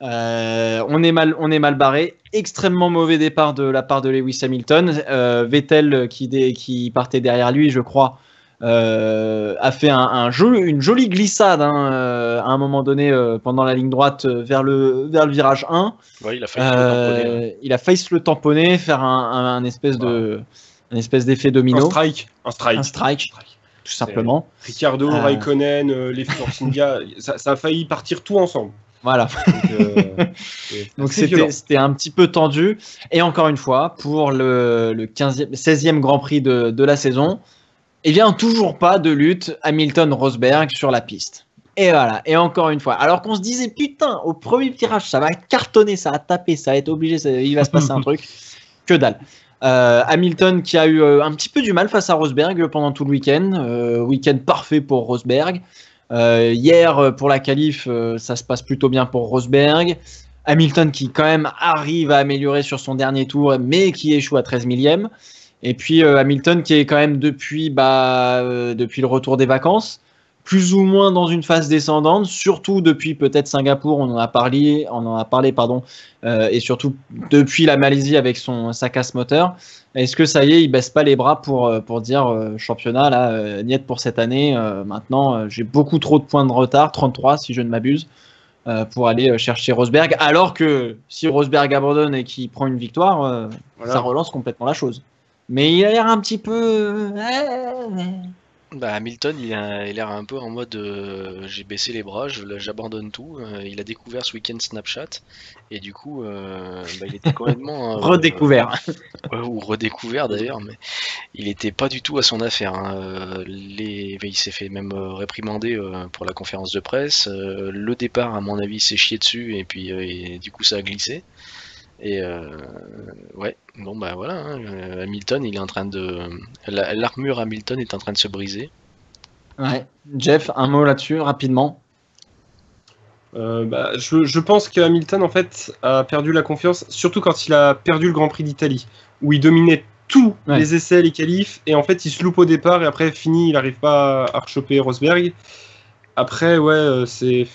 euh, !» On est mal, on est mal barré. Extrêmement mauvais départ de la part de Lewis Hamilton. Euh, Vettel qui, dé, qui partait derrière lui, je crois, Euh, a fait un, un joli, une jolie glissade hein, euh, à un moment donné euh, pendant la ligne droite euh, vers, le, vers le virage un. Ouais, il a failli euh, se le tamponner, faire un, un, un espèce ouais. de, un espèce d'effet domino. Un strike. Un strike. Un strike, strike. Tout simplement. Euh, Ricciardo, euh... Raikkonen, euh, les Force India, ça, ça a failli partir tout ensemble. Voilà. Donc, euh, donc c'était, c'était un petit peu tendu. Et encore une fois, pour le, le quinzième, seizième Grand Prix de, de la saison, eh bien, toujours pas de lutte Hamilton-Rosberg sur la piste. Et voilà, et encore une fois. Alors qu'on se disait, putain, au premier tirage, ça va cartonner, ça va taper, ça va être obligé, ça, il va se passer un truc. Que dalle. Euh, Hamilton qui a eu euh, un petit peu du mal face à Rosberg pendant tout le week-end. Euh, week-end parfait pour Rosberg. Euh, hier, pour la qualif, euh, ça se passe plutôt bien pour Rosberg. Hamilton qui, quand même, arrive à améliorer sur son dernier tour, mais qui échoue à treize millième. Et puis euh, Hamilton qui est quand même depuis, bah, euh, depuis le retour des vacances, plus ou moins dans une phase descendante, surtout depuis peut-être Singapour, on en a parlé, on en a parlé pardon, euh, et surtout depuis la Malaisie avec son, sa casse moteur. Est-ce que ça y est, il baisse pas les bras pour, pour dire euh, championnat, là, euh, niet pour cette année, euh, maintenant euh, j'ai beaucoup trop de points de retard, trente-trois si je ne m'abuse, euh, pour aller chercher Rosberg, alors que si Rosberg abandonne et qu'il prend une victoire, euh, voilà. Ça relance complètement la chose. Mais il a l'air un petit peu... Bah, Hamilton, il a, il a l'air un peu en mode euh, j'ai baissé les bras, je, j'abandonne tout. Euh, il a découvert ce week-end Snapchat et du coup, euh, bah, il était complètement... Euh, redécouvert. Euh, ouais, ou redécouvert d'ailleurs, mais il n'était pas du tout à son affaire. Hein. Les, bah, il s'est fait même euh, réprimander euh, pour la conférence de presse. Euh, le départ, à mon avis, s'est chié dessus et puis euh, et, du coup, ça a glissé. Et euh, ouais, bon bah voilà, hein. Hamilton, il est en train de... La, l'armure Hamilton est en train de se briser. Ouais, Jeff, un mot là-dessus, rapidement. Euh, bah, je, je pense que Hamilton, en fait, a perdu la confiance, surtout quand il a perdu le Grand Prix d'Italie, où il dominait tous ouais. les essais, les qualifs, et en fait, il se loupe au départ, et après, fini, il n'arrive pas à rechoper Rosberg. Après, ouais, c'est...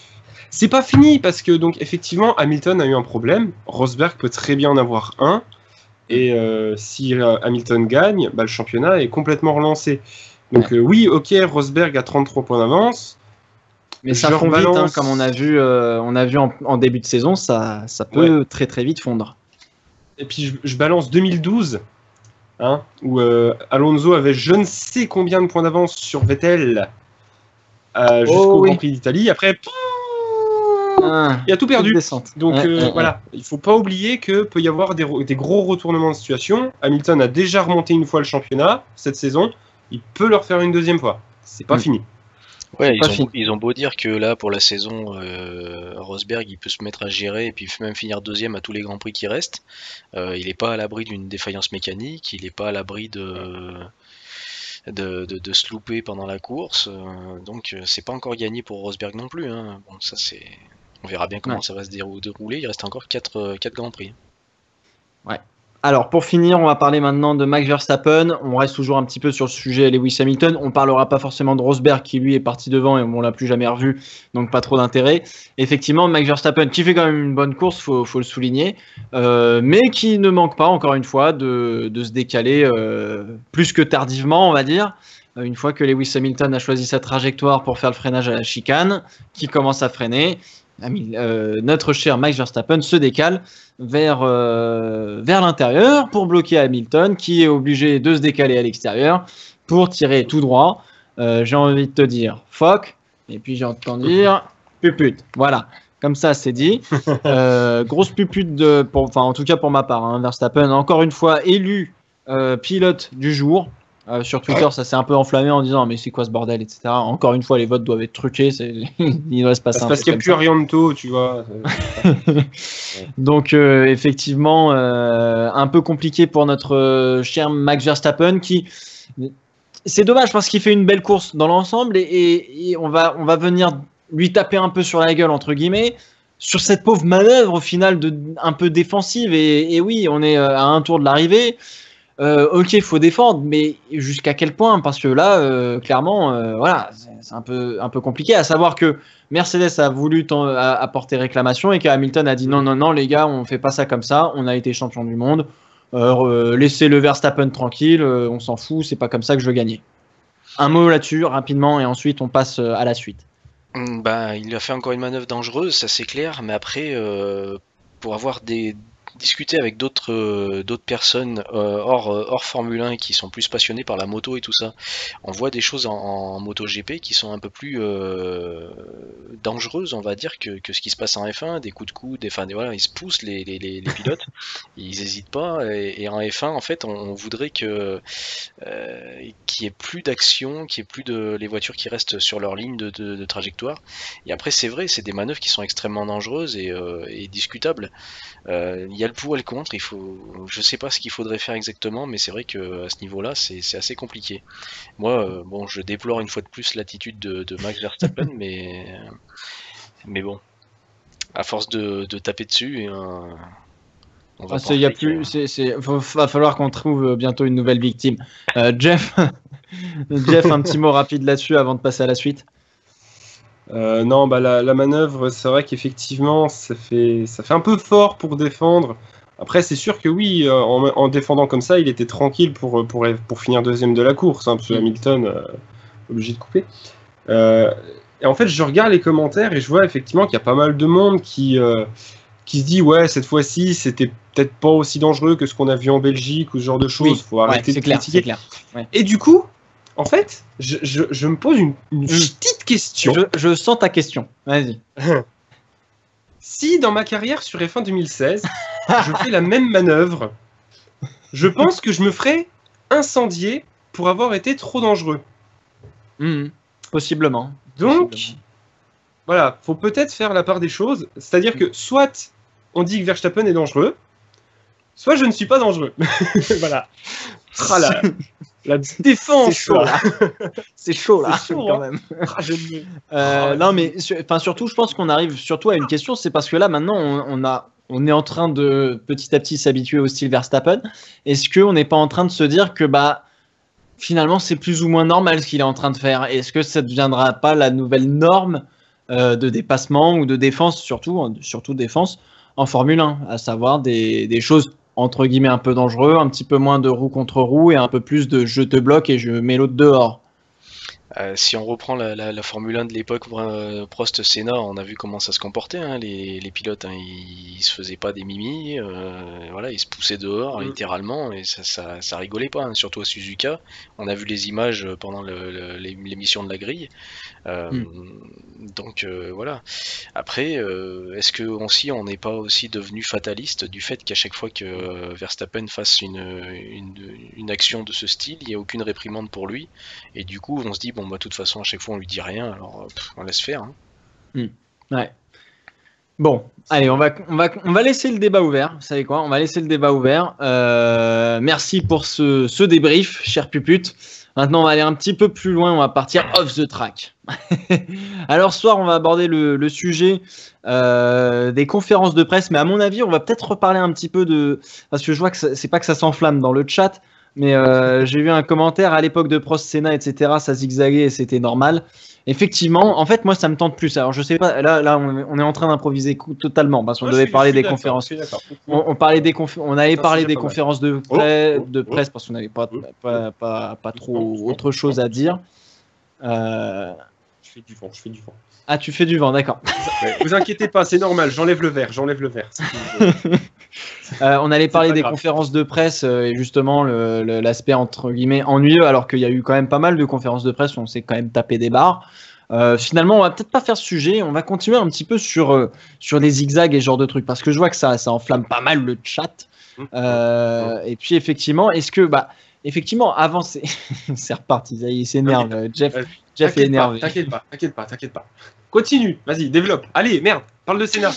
c'est pas fini parce que, donc, effectivement, Hamilton a eu un problème. Rosberg peut très bien en avoir un. Et euh, si euh, Hamilton gagne, bah, le championnat est complètement relancé. Donc, ouais. euh, oui, ok, Rosberg a trente-trois points d'avance. Mais ça fond vite, hein, comme on a vu, euh, on a vu en, en début de saison, ça, ça peut ouais. très très vite fondre. Et puis, je, je balance deux mille douze, hein, où euh, Alonso avait je ne sais combien de points d'avance sur Vettel euh, jusqu'au oh, oui. Grand Prix d'Italie. Après, pouf, ah, il a tout perdu. Donc, ouais, euh, ouais, voilà, ouais. Il ne faut pas oublier que peut y avoir des, des gros retournements de situation. Hamilton a déjà remonté une fois le championnat cette saison. Il peut leur faire une deuxième fois. C'est pas mmh. fini. Ouais, ils ont, ils ont beau dire que là, pour la saison, euh, Rosberg, il peut se mettre à gérer et puis même finir deuxième à tous les Grands Prix qui restent. Euh, il n'est pas à l'abri d'une défaillance mécanique, il n'est pas à l'abri de, de, de, de se louper pendant la course. Euh, donc, c'est pas encore gagné pour Rosberg non plus. Hein. Bon, ça, c'est... On verra bien comment ouais. ça va se dérouler. Il reste encore quatre, quatre Grands Prix. Ouais. Alors, pour finir, on va parler maintenant de Max Verstappen. On reste toujours un petit peu sur le sujet Lewis Hamilton. On ne parlera pas forcément de Rosberg qui, lui, est parti devant et on ne l'a plus jamais revu, donc pas trop d'intérêt. Effectivement, Max Verstappen qui fait quand même une bonne course, il faut, faut le souligner, euh, mais qui ne manque pas, encore une fois, de, de se décaler euh, plus que tardivement, on va dire. Une fois que Lewis Hamilton a choisi sa trajectoire pour faire le freinage à la chicane, qui commence à freiner, Euh, notre cher Max Verstappen se décale vers, euh, vers l'intérieur pour bloquer Hamilton qui est obligé de se décaler à l'extérieur pour tirer tout droit. Euh, j'ai envie de te dire fuck et puis j'ai entendu dire pupute. Voilà, comme ça c'est dit. Euh, grosse pupute, de, pour, enfin, en tout cas pour ma part, hein, Verstappen encore une fois élu euh, pilote du jour. Euh, sur Twitter, ça s'est un peu enflammé en disant mais c'est quoi ce bordel, et cetera. Encore une fois, les votes doivent être truqués. Il doit se passer un truc. Parce qu'il n'y a plus Arianto, tu vois. Donc, euh, effectivement, euh, un peu compliqué pour notre cher Max Verstappen qui. C'est dommage parce qu'il fait une belle course dans l'ensemble et, et, et on, va, on va venir lui taper un peu sur la gueule, entre guillemets, sur cette pauvre manœuvre au final de, un peu défensive. Et, et oui, on est à un tour de l'arrivée. Euh, ok, faut défendre, mais jusqu'à quel point? Parce que là, euh, clairement, euh, voilà, c'est un peu, un peu compliqué. À savoir que Mercedes a voulu apporter réclamation et qu'Hamilton a dit non, non, non, les gars, on fait pas ça comme ça. On a été champion du monde. Euh, laissez le Verstappen tranquille. Euh, on s'en fout. C'est pas comme ça que je veux gagner. Un mot là-dessus rapidement et ensuite on passe à la suite. Bah, il a fait encore une manœuvre dangereuse, ça c'est clair. Mais après, euh, pour avoir des discuter avec d'autres euh, d'autres personnes euh, hors, hors Formule un qui sont plus passionnées par la moto et tout ça. On voit des choses en, en MotoGP qui sont un peu plus euh, dangereuses, on va dire, que, que ce qui se passe en F un, des coups de coude, des, enfin, des, voilà, ils se poussent les, les, les pilotes, ils hésitent pas, et, et en F un, en fait, on, on voudrait que euh, qu'il y ait plus d'action, qu'il y ait plus de les voitures qui restent sur leur ligne de, de, de trajectoire. Et après, c'est vrai, c'est des manœuvres qui sont extrêmement dangereuses et, euh, et discutables. Euh, y a le pour et le contre, il faut, je sais pas ce qu'il faudrait faire exactement, mais c'est vrai que à ce niveau-là, c'est, c'est assez compliqué. Moi, euh, bon, je déplore une fois de plus l'attitude de, de Max Verstappen, mais, mais bon, à force de, de taper dessus, euh, on va. Ah, y a plus, que... c'est, c'est, faut, va falloir qu'on trouve bientôt une nouvelle victime. Euh, Jeff, Jeff, un petit mot rapide là-dessus avant de passer à la suite. Euh, non, bah la, la manœuvre, c'est vrai qu'effectivement, ça fait, ça fait un peu fort pour défendre. Après, c'est sûr que oui, en, en défendant comme ça, il était tranquille pour, pour, pour finir deuxième de la course, hein, parce que Hamilton, euh, obligé de couper. Euh, et en fait, je regarde les commentaires et je vois effectivement qu'il y a pas mal de monde qui, euh, qui se dit « Ouais, cette fois-ci, c'était peut-être pas aussi dangereux que ce qu'on a vu en Belgique ou ce genre de choses. Oui, faut arrêter ouais, de clair, critiquer. » ouais. Et du coup... En fait, je, je, je me pose une, une petite question. Je, je sens ta question. Vas-y. Si dans ma carrière sur F un deux mille seize, je fais la même manœuvre, je pense que je me ferais incendier pour avoir été trop dangereux. Mmh, possiblement. Donc, possiblement. Voilà, faut peut-être faire la part des choses. C'est-à-dire mmh. que soit on dit que Verstappen est dangereux, soit je ne suis pas dangereux. Voilà. Ah là. La défense, c'est chaud là. C'est chaud là, c'est chaud, quand hein. même. euh, non mais, enfin surtout, je pense qu'on arrive surtout à une question, c'est parce que là maintenant, on, on a, on est en train de petit à petit s'habituer au style Verstappen. Est-ce qu'on n'est pas en train de se dire que bah finalement c'est plus ou moins normal ce qu'il est en train de faire. Est-ce que ça ne deviendra pas la nouvelle norme euh, de dépassement ou de défense, surtout, surtout défense, en Formule un, à savoir des, des choses entre guillemets un peu dangereuses, un petit peu moins de roue contre roue et un peu plus de je te bloque et je mets l'autre dehors. Euh, si on reprend la, la, la Formule un de l'époque, euh, Prost-Senna, on a vu comment ça se comportait, hein, les, les pilotes, hein, ils, ils se faisaient pas des mimis, euh, voilà, ils se poussaient dehors mmh. littéralement, et ça, ça, ça rigolait pas, hein, surtout à Suzuka. On a vu les images pendant le, le, l'émission de la grille, euh, mmh. donc euh, voilà. Après, euh, est-ce que aussi on n'est pas aussi devenu fataliste du fait qu'à chaque fois que euh, Verstappen fasse une, une, une action de ce style, il n'y a aucune réprimande pour lui, et du coup on se dit bon, de bah, toute façon, à chaque fois, on lui dit rien, alors pff, on laisse faire. Hein. Mmh. Ouais. Bon, allez, on va, on, va, on va laisser le débat ouvert. Vous savez quoi ? On va laisser le débat ouvert. Euh, merci pour ce, ce débrief, cher pupute. Maintenant, on va aller un petit peu plus loin. On va partir off the track. Alors, ce soir, on va aborder le, le sujet euh, des conférences de presse. Mais à mon avis, on va peut-être reparler un petit peu de... Parce que je vois que ça, c'est pas que ça s'enflamme dans le chat. Mais euh, j'ai eu un commentaire à l'époque de Prost, Senna, et cetera. Ça zigzaguait et c'était normal. Effectivement, en fait, moi, ça me tente plus. Alors, je sais pas. Là, là, on est en train d'improviser totalement parce qu'on devait parler des conférences. On, on parlait des confé- On allait ça, parler des conférences de, pré- oh, oh, de presse oh, parce qu'on n'avait pas, oh, pas, pas, pas, pas trop fond, autre chose fond, à dire. Euh... Je fais du vent. Je fais du vent. Ah, tu fais du vent, d'accord. Vous inquiétez pas, c'est normal. J'enlève le verre. J'enlève le verre. Euh, on allait parler des grave. conférences de presse euh, et justement le, le, l'aspect entre guillemets ennuyeux, alors qu'il y a eu quand même pas mal de conférences de presse où on s'est quand même tapé des barres. Euh, finalement, on va peut-être pas faire ce sujet, on va continuer un petit peu sur, euh, sur les zigzags et ce genre de trucs, parce que je vois que ça, ça enflamme pas mal le chat. Euh, et puis effectivement, est-ce que... Bah, effectivement, avant, c'est, c'est reparti, ça y est, il s'énerve, Jeff, euh, Jeff est énervé. Pas, t'inquiète pas, t'inquiète pas, t'inquiète pas. Continue, vas-y, développe. Allez, merde, parle de Senna.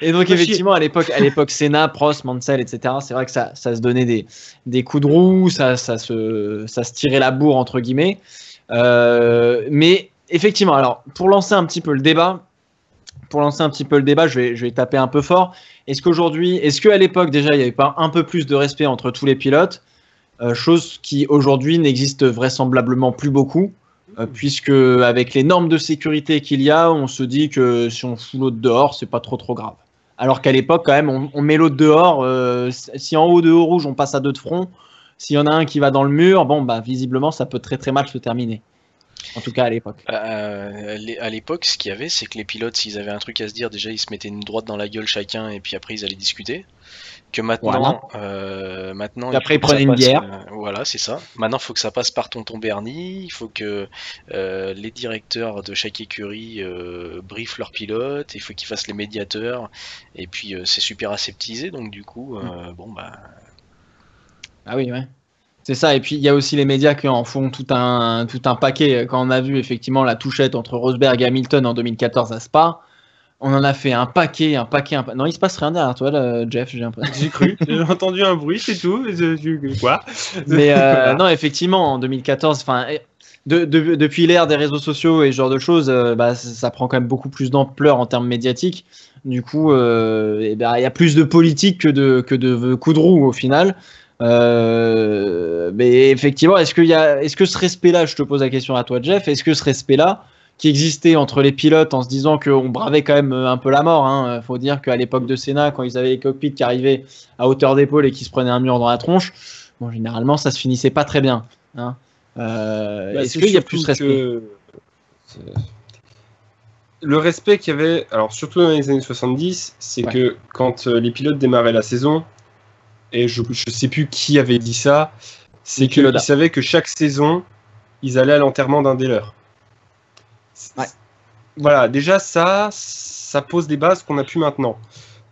Et donc, effectivement, à l'époque, à l'époque Senna, Prost, Mansell, et cetera, c'est vrai que ça, ça se donnait des, des coups de roue, ça, ça, se, ça se tirait la bourre, entre guillemets. Euh, mais effectivement, alors, pour lancer un petit peu le débat, pour lancer un petit peu le débat, je vais, je vais taper un peu fort. Est-ce qu'aujourd'hui, est-ce qu'à l'époque, déjà, il n'y avait pas un peu plus de respect entre tous les pilotes, euh, chose qui, aujourd'hui, n'existe vraisemblablement plus beaucoup? Puisque avec les normes de sécurité qu'il y a, on se dit que si on fout l'autre dehors, c'est pas trop trop grave. Alors qu'à l'époque, quand même, on, on met l'autre dehors. Euh, si en haut de haut rouge, on passe à deux de front. S'il y en a un qui va dans le mur, bon, bah visiblement, ça peut très très mal se terminer. En tout cas, à l'époque. Euh, à l'époque, ce qu'il y avait, c'est que les pilotes, s'ils avaient un truc à se dire, déjà, ils se mettaient une droite dans la gueule chacun, et puis après, ils allaient discuter. Que maintenant, voilà. euh, maintenant après, ils prenaient une bière. Euh, voilà, c'est ça. Maintenant, il faut que ça passe par tonton Bernie. Il faut que euh, les directeurs de chaque écurie euh, briefent leurs pilotes. Il faut qu'ils fassent les médiateurs. Et puis, euh, c'est super aseptisé. Donc, du coup, euh, mmh. bon, bah. Ah oui, ouais. C'est ça, et puis il y a aussi les médias qui en font tout un, tout un paquet. Quand on a vu effectivement la touchette entre Rosberg et Hamilton en deux mille quatorze à Spa, on en a fait un paquet, un paquet, un paquet. Non, il se passe rien derrière toi, là, Jeff, j'ai l'impression. J'ai cru, j'ai entendu un bruit, c'est tout. Quoi ? Mais euh, non, effectivement, en deux mille quatorze, de, de, depuis l'ère des réseaux sociaux et ce genre de choses, euh, bah, ça, ça prend quand même beaucoup plus d'ampleur en termes médiatiques. Du coup, euh, et bah, y a plus de politique que de, que de coups de roue au final. Euh, mais effectivement, est-ce, qu'il y a, est-ce que ce respect-là, je te pose la question à toi, Jeff, est-ce que ce respect-là qui existait entre les pilotes en se disant qu'on bravait quand même un peu la mort, hein, faut dire qu'à l'époque de Senna, quand ils avaient les cockpits qui arrivaient à hauteur d'épaule et qui se prenaient un mur dans la tronche, bon, généralement ça se finissait pas très bien. Hein. Euh, bah, est-ce qu'il y a plus de respect que... Le respect qu'il y avait, alors surtout dans les années soixante-dix, c'est ouais. que quand les pilotes démarraient la saison. Et je ne sais plus qui avait dit ça, c'est qu'ils savaient que chaque saison, ils allaient à l'enterrement d'un des leurs. Ouais. Voilà, déjà ça, ça pose des bases qu'on n'a plus maintenant.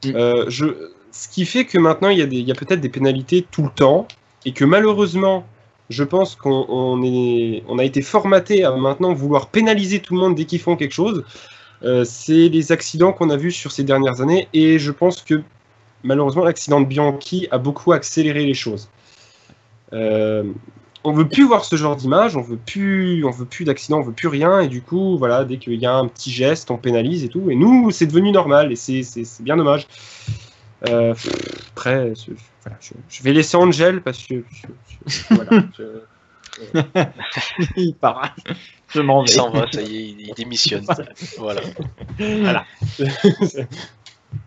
Mm. Euh, je, ce qui fait que maintenant, il y a des, il y a peut-être des pénalités tout le temps, et que malheureusement, je pense qu'on on est, on a été formaté à maintenant vouloir pénaliser tout le monde dès qu'ils font quelque chose. Euh, c'est les accidents qu'on a vus sur ces dernières années, et je pense que malheureusement, l'accident de Bianchi a beaucoup accéléré les choses. Euh, on ne veut plus voir ce genre d'image, on veut plus, on veut plus d'accident, on veut plus rien. Et du coup, voilà, dès qu'il y a un petit geste, on pénalise et tout. Et nous, c'est devenu normal et c'est, c'est, c'est bien dommage. Euh, après, je, voilà, je, je vais laisser Angel parce que... Je, je, voilà, je... Il part. Je m'en vais. Il s'en va, ça y est, il démissionne. Voilà. Voilà.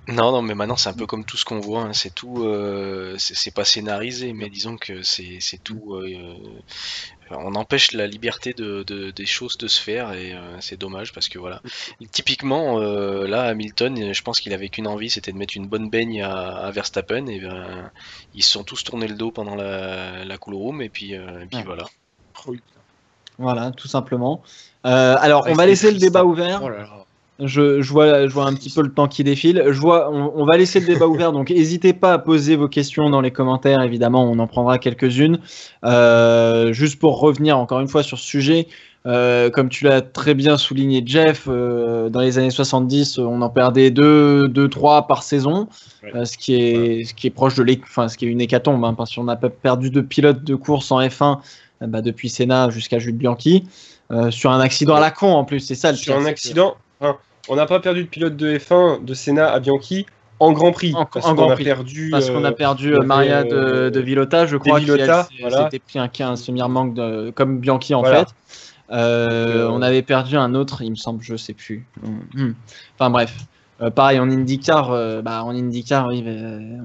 Non, non, mais maintenant c'est un peu comme tout ce qu'on voit, hein. C'est tout, euh, c'est pas scénarisé, mais disons que c'est tout, euh, on empêche la liberté de, de, des choses de se faire et euh, c'est dommage parce que voilà. Typiquement, euh, là, Hamilton, je pense qu'il avait qu'une envie, c'était de mettre une bonne baigne à, à Verstappen et ben, ils se sont tous tournés le dos pendant la, la cool room et puis, euh, et puis ah. voilà. Voilà, tout simplement. Euh, alors, ouais, on va laisser le débat ouvert. Oh là là. Je, je, vois, je vois un petit peu le temps qui défile. Je vois, on, on va laisser le débat ouvert, donc n'hésitez pas à poser vos questions dans les commentaires. Évidemment, on en prendra quelques-unes. Euh, juste pour revenir encore une fois sur ce sujet, euh, comme tu l'as très bien souligné, Jeff, euh, dans les années soixante-dix, on en perdait deux, trois par saison, ouais. euh, ce, qui est, ce qui est proche de l'é- enfin, ce qui est une hécatombe, hein, parce qu'on a perdu deux pilotes de course en F un euh, bah, depuis Senna jusqu'à Jules Bianchi, euh, sur un accident à la con en plus, c'est ça le Sur pire, un accident hein. On n'a pas perdu de pilote de F un de Senna à Bianchi en Grand Prix. En, parce qu'on a perdu, parce qu'on a perdu euh, Maria de, de Villota, je crois, qui voilà. s'était pris un, un semi-remorque de, comme Bianchi en voilà. fait. Euh, euh, on avait perdu un autre, il me semble, je ne sais plus. Mm. Enfin bref, euh, pareil en IndyCar, euh, bah, en IndyCar, oui,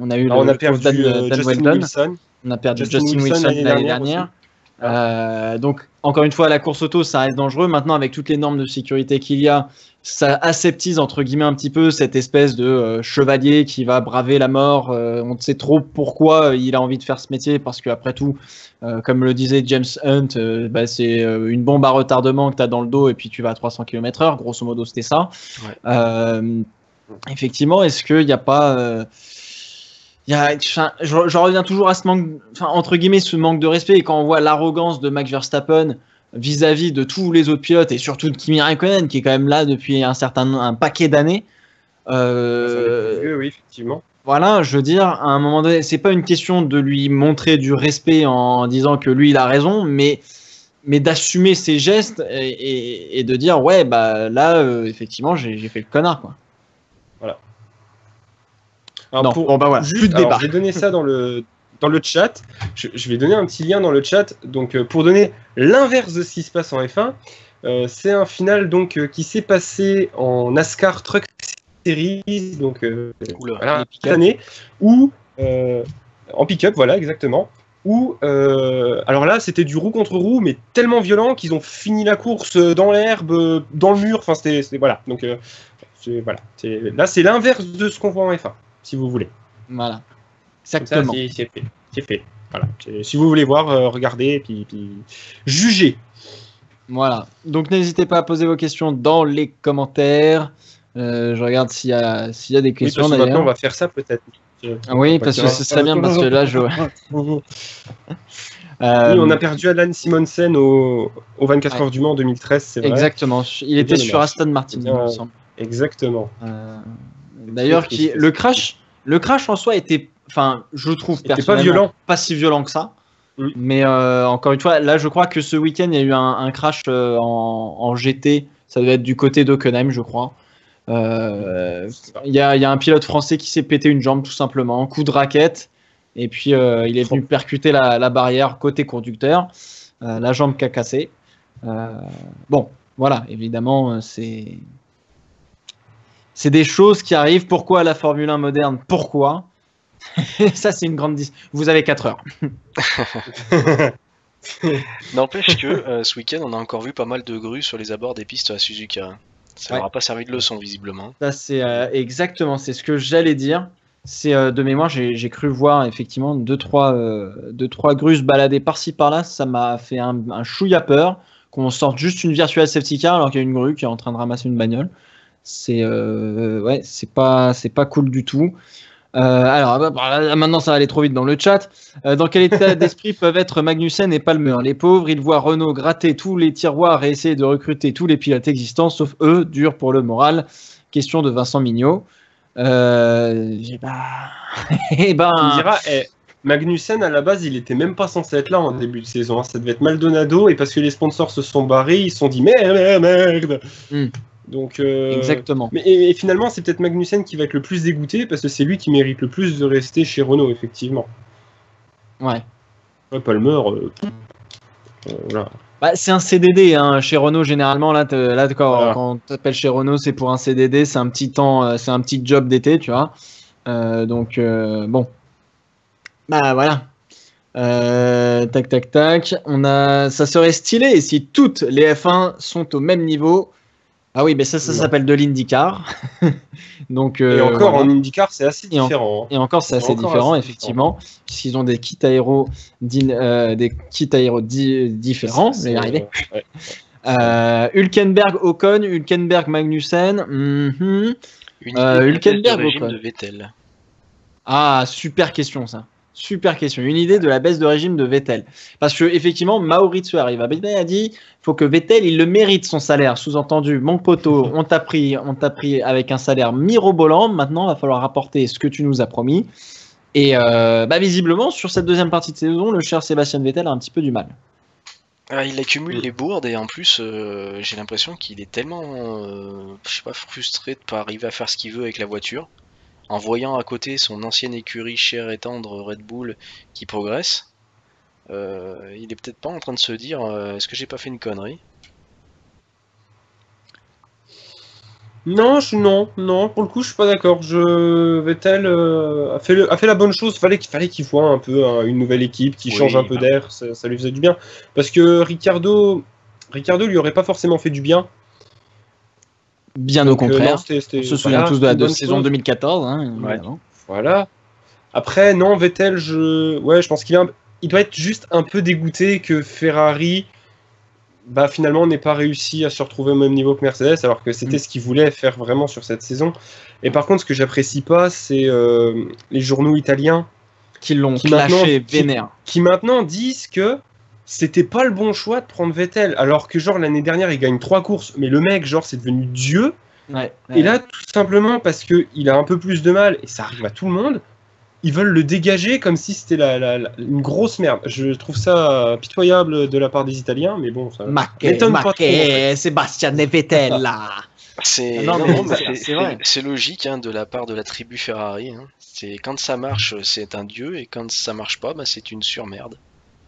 on a eu le, on a perdu Dan, euh, Dan Justin Weldon. Wilson. On a perdu Justin, Justin Wilson l'année dernière. dernière. Euh, donc encore une fois, la course auto, ça reste dangereux. Maintenant, avec toutes les normes de sécurité qu'il y a, ça aseptise entre guillemets un petit peu cette espèce de euh, chevalier qui va braver la mort. Euh, on ne sait trop pourquoi il a envie de faire ce métier, parce qu'après tout, euh, comme le disait James Hunt, euh, bah, c'est euh, une bombe à retardement que tu as dans le dos et puis tu vas à trois cents kilomètres heure. Grosso modo, c'était ça. Ouais. Euh, effectivement, est-ce qu'il n'y a pas... Euh, Il y a, je, je reviens toujours à ce manque, enfin, entre guillemets, ce manque de respect. Et quand on voit l'arrogance de Max Verstappen vis-à-vis de tous les autres pilotes et surtout de Kimi Raikkonen, qui est quand même là depuis un certain un paquet d'années. Euh, oui, oui, effectivement. Voilà, je veux dire, à un moment donné, c'est pas une question de lui montrer du respect en disant que lui il a raison, mais mais d'assumer ses gestes et, et, et de dire ouais bah là euh, effectivement j'ai, j'ai fait le connard quoi. Voilà. Alors non, pour, bon bah voilà, juste, plus de débat. Alors, je vais donner ça dans le, dans le chat. Je, je vais donner un petit lien dans le chat. Donc, euh, pour donner l'inverse de ce qui se passe en F un, euh, c'est un final donc, euh, qui s'est passé en NASCAR Truck Series, donc euh, Oula, voilà, cette année, où, euh, en pick-up, voilà, exactement. Où, euh, alors là, c'était du roue contre roue, mais tellement violent qu'ils ont fini la course dans l'herbe, dans le mur. Enfin, c'était. Voilà. Donc, euh, voilà. Là, c'est l'inverse de ce qu'on voit en F un. Si vous voulez. Voilà. Exactement. C'est fait. C'est fait. Voilà. Si vous voulez voir, euh, regardez, puis, puis jugez. Voilà. Donc n'hésitez pas à poser vos questions dans les commentaires. Euh, je regarde s'il y a, s'il y a des questions. Oui, parce que maintenant, on va faire ça peut-être. Ah oui, parce que ce serait bien, parce que là, je. euh... oui, on a perdu Alan Simonsen au, au vingt-quatre ouais. heures du Mans en deux mille treize, c'est vrai. Exactement. Il était sur Aston Martin, il me semble. Exactement. Euh... D'ailleurs, qui le crash, le crash en soi était, enfin, je trouve personnellement pas violent, pas si violent que ça. Mm. Mais euh, encore une fois, là, je crois que ce week-end, il y a eu un, un crash euh, en, en G T. Ça devait être du côté d'Hockenheim, je crois. Euh, il y a, y a un pilote français qui s'est pété une jambe tout simplement, coup de raquette, et puis euh, il est venu percuter la, la barrière côté conducteur, euh, la jambe qui a cassé. Euh, bon, voilà, évidemment, c'est. C'est des choses qui arrivent. Pourquoi la Formule un moderne? Pourquoi? Ça, c'est une grande... Dis Vous avez quatre heures. N'empêche que euh, ce week-end, on a encore vu pas mal de grues sur les abords des pistes à Suzuka. Ça n'aura ouais. pas servi de leçon, visiblement. Ça, c'est euh, exactement, c'est ce que j'allais dire. C'est euh, de mémoire, j'ai cru voir effectivement deux trois, euh, deux, trois grues se balader par-ci, par-là. Ça m'a fait un, un chouïa peur qu'on sorte juste une virtual safety car alors qu'il y a une grue qui est en train de ramasser une bagnole. C'est euh, ouais, c'est pas c'est pas cool du tout. Euh, alors bah, maintenant ça va aller trop vite dans le chat. Euh, dans quel état d'esprit peuvent être Magnussen et Palmer? Les pauvres, ils voient Renault gratter tous les tiroirs et essayer de recruter tous les pilotes existants, sauf eux, dur pour le moral. Question de Vincent Mignot. Euh, bah, et ben. Il dira, eh, Magnussen à la base, il était même pas censé être là en début de saison. Ça devait être Maldonado et parce que les sponsors se sont barrés, ils se sont dit merde merde. Mm. Donc, euh, exactement. Mais, et, et finalement, c'est peut-être Magnussen qui va être le plus dégoûté parce que c'est lui qui mérite le plus de rester chez Renault, effectivement. Ouais. Ouais Palmer. Euh... Voilà. Bah, c'est un C D D hein. Chez Renault généralement là, là quand, voilà. Quand t'appelles chez Renault c'est pour un C D D, c'est un petit temps, c'est un petit job d'été tu vois. Euh, donc euh, bon, bah voilà. Euh, tac tac tac. On a, ça serait stylé si toutes les F un sont au même niveau. Ah oui, mais ça, ça s'appelle de l'IndyCar. Donc, euh, et encore voilà. En IndyCar, c'est assez différent. Et, en, et encore, c'est assez différent, assez effectivement, différent. Puisqu'ils ont des kits aéro, euh, des kits aéro di différents. Je vais y arriver. Euh, ouais. euh, Hülkenberg, Ocon, Hülkenberg, Magnussen. Mm-hmm. euh, Hülkenberg, Ocon. De Vettel. Ah, super question ça. Super question. Une idée de la baisse de régime de Vettel. Parce que effectivement, Maurizio arrive à Vettel a dit faut que Vettel, il le mérite son salaire. Sous-entendu, mon poteau, on t'a pris, on t'a pris avec un salaire mirobolant. Maintenant, il va falloir rapporter ce que tu nous as promis. Et euh, bah, visiblement, sur cette deuxième partie de saison, le cher Sébastien Vettel a un petit peu du mal. Alors, il accumule les bourdes et en plus, euh, j'ai l'impression qu'il est tellement euh, je sais pas, frustré de ne pas arriver à faire ce qu'il veut avec la voiture. En voyant à côté son ancienne écurie chère et tendre Red Bull qui progresse, euh, il est peut-être pas en train de se dire euh, est-ce que j'ai pas fait une connerie? Non, je, non, non, pour le coup je suis pas d'accord. Je Vettel euh, a, fait le, a fait la bonne chose. Fallait qu'il fallait qu'il voit un peu hein, une nouvelle équipe qui oui, change un peu d'air, ça, ça lui faisait du bien. Parce que Ricciardo, Ricciardo lui aurait pas forcément fait du bien. Bien donc, au contraire, euh, non, c'était, c'était, on se souvient voilà, tous de la de saison chose. deux mille quatorze. Hein, ouais. Voilà. Après, non, Vettel, je, ouais, je pense qu'il un... il doit être juste un peu dégoûté que Ferrari, bah, finalement, n'ait pas réussi à se retrouver au même niveau que Mercedes, alors que c'était mm. ce qu'il voulait faire vraiment sur cette saison. Et par contre, ce que j'apprécie pas, c'est euh, les journaux italiens qui l'ont clashé vénère, qui, qui maintenant disent que c'était pas le bon choix de prendre Vettel, alors que genre l'année dernière il gagne trois courses, mais le mec genre c'est devenu Dieu. Ouais, ouais. Et là tout simplement parce que il a un peu plus de mal et ça arrive à tout le monde, ils veulent le dégager comme si c'était la, la, la, une grosse merde. Je trouve ça pitoyable de la part des Italiens, mais bon ça. M'étonne pas trop, en fait. Sebastian Vettel là. C'est logique hein, de la part de la tribu Ferrari. Hein. C'est quand ça marche c'est un dieu et quand ça marche pas bah, c'est une surmerde.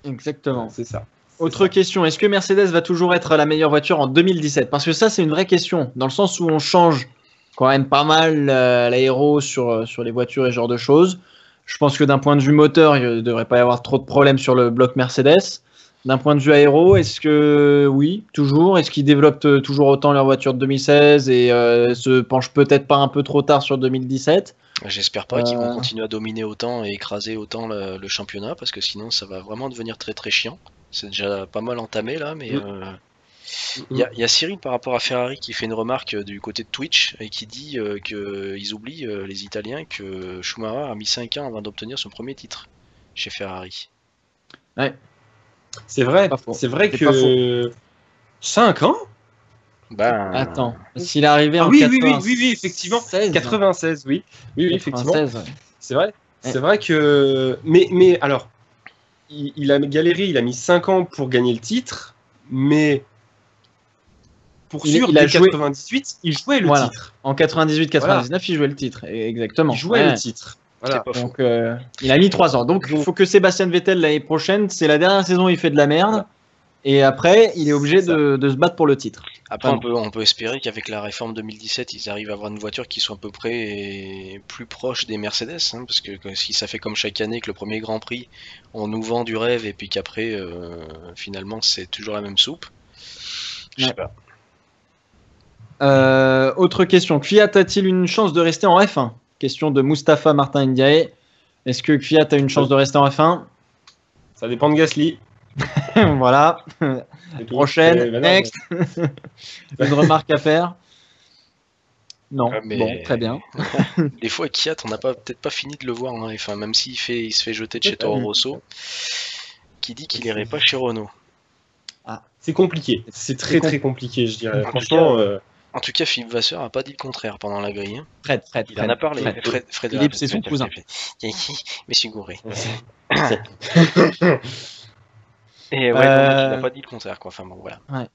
Exactement, c'est ça. Autre ça. question, est-ce que Mercedes va toujours être la meilleure voiture en deux mille dix-sept? Parce que ça, c'est une vraie question, dans le sens où on change quand même pas mal euh, l'aéro sur, sur les voitures et ce genre de choses. Je pense que d'un point de vue moteur, il ne devrait pas y avoir trop de problèmes sur le bloc Mercedes. D'un point de vue aéro, est-ce que oui, toujours? Est-ce qu'ils développent toujours autant leur voiture de deux mille seize et euh, se penchent peut-être pas un peu trop tard sur deux mille dix-sept? J'espère pas euh... qu'ils vont continuer à dominer autant et écraser autant le, le championnat, parce que sinon ça va vraiment devenir très très chiant. C'est déjà pas mal entamé là, mais il mmh. euh, mmh. y, y a Cyril par rapport à Ferrari qui fait une remarque du côté de Twitch et qui dit euh, qu'ils oublient, euh, les Italiens, que Schumacher a mis cinq ans avant d'obtenir son premier titre chez Ferrari. Ouais. C'est vrai, c'est vrai que cinq ans. Ben... Attends, s'il est arrivé ah, en oui, quatre-vingt-seize... Oui, oui, oui, effectivement, quatre-vingt-seize, oui, oui, oui quatre-vingt-seize, effectivement, ouais. C'est vrai, c'est ouais. vrai que... Mais, mais alors, il, il a galéré, il a mis cinq ans pour gagner le titre, mais pour sûr, il, il a joué... quatre-vingt-dix-huit, il jouait le voilà. titre. En quatre-vingt-dix-huit quatre-vingt-dix-neuf, voilà. il jouait le titre, exactement. Il jouait ouais. le titre. Voilà. Donc, euh, il a mis trois ans, donc il faut que Sébastien Vettel, l'année prochaine, c'est la dernière saison où il fait de la merde, voilà. Et après, il est obligé de, de se battre pour le titre. Après, on peut, on peut espérer qu'avec la réforme deux mille dix-sept, ils arrivent à avoir une voiture qui soit à peu près plus proche des Mercedes. Hein, parce que si ça fait comme chaque année que le premier Grand Prix, on nous vend du rêve et puis qu'après, euh, finalement, c'est toujours la même soupe. Je sais pas. Euh, autre question. Kvyat a-t-il une chance de rester en F un? Question de Mustapha Martin Indiae. Est-ce que Kvyat a une chance de rester en F un? Ça dépend de Gasly. Voilà. Prochaine, euh, bah non, next. Une remarque à faire? Non, euh, mais... bon, très bien. Des fois, Kvyat, on n'a peut-être pas fini de le voir. Hein. Enfin, même s'il fait, il se fait jeter de chez Toro Rosso, qui dit qu'il n'irait pas chez Renault. Ah. C'est compliqué. C'est très compliqué. très compliqué, je dirais. En Franchement. Tout cas, euh... En tout cas, Felipe Vasseur n'a pas dit le contraire pendant la grille. Hein. Fred, Fred, il Fred, en a parlé. Fred, Fred, Fred, Fred c'est son cousin. Mais je suis gouré. Et ouais, euh... il n'a pas dit le contraire, quoi. Enfin, bon, voilà. Ouais.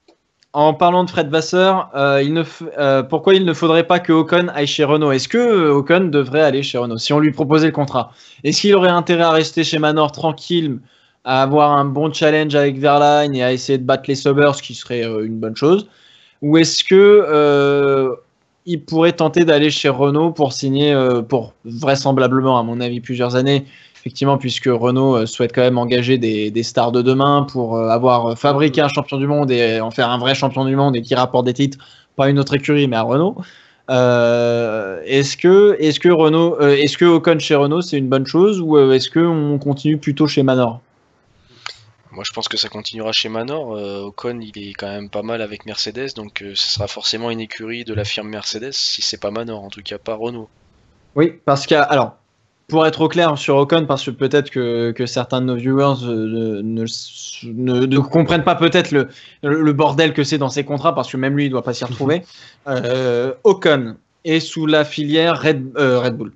En parlant de Fred Vasseur, euh, il ne f... euh, pourquoi il ne faudrait pas que Ocon aille chez Renault? Est-ce que Ocon devrait aller chez Renault si on lui proposait le contrat? Est-ce qu'il aurait intérêt à rester chez Manor tranquille, à avoir un bon challenge avec Wehrlein et à essayer de battre les Sauber, ce qui serait euh, une bonne chose, ou est-ce que euh, il pourrait tenter d'aller chez Renault pour signer, euh, pour vraisemblablement, à mon avis, plusieurs années, effectivement, puisque Renault souhaite quand même engager des, des stars de demain pour euh, avoir fabriqué un champion du monde et en faire un vrai champion du monde et qui rapporte des titres, pas à une autre écurie, mais à Renault. Euh, est-ce que, est-ce que Renault, euh, est-ce que Ocon chez Renault, c'est une bonne chose, ou euh, est-ce qu'on continue plutôt chez Manor? Moi, je pense que ça continuera chez Manor. Euh, Ocon, il est quand même pas mal avec Mercedes, donc ce euh, sera forcément une écurie de la firme Mercedes, si c'est pas Manor, en tout cas pas Renault. Oui, parce qu'à alors, pour être au clair sur Ocon, parce que peut-être que, que certains de nos viewers euh, ne, ne, ne comprennent pas peut-être le, le bordel que c'est dans ses contrats, parce que même lui, il ne doit pas s'y retrouver. Euh, Ocon est sous la filière Red, euh, Red Bull.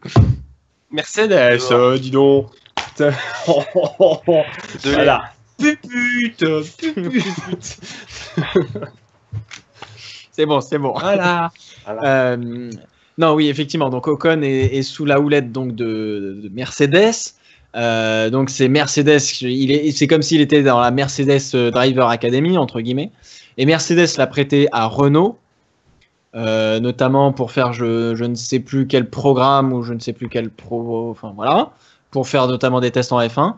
Mercedes, oh. euh, dis donc. Putain. de voilà. Pupute, pupute. C'est bon, c'est bon. Voilà. voilà. Euh, non, oui, effectivement. Donc Ocon est, est sous la houlette donc de, de Mercedes. Euh, donc c'est Mercedes. Il est, c'est comme s'il était dans la Mercedes Driver Academy entre guillemets. Et Mercedes l'a prêté à Renault, euh, notamment pour faire je, je ne sais plus quel programme ou je ne sais plus quel pro. Enfin voilà, pour faire notamment des tests en F un.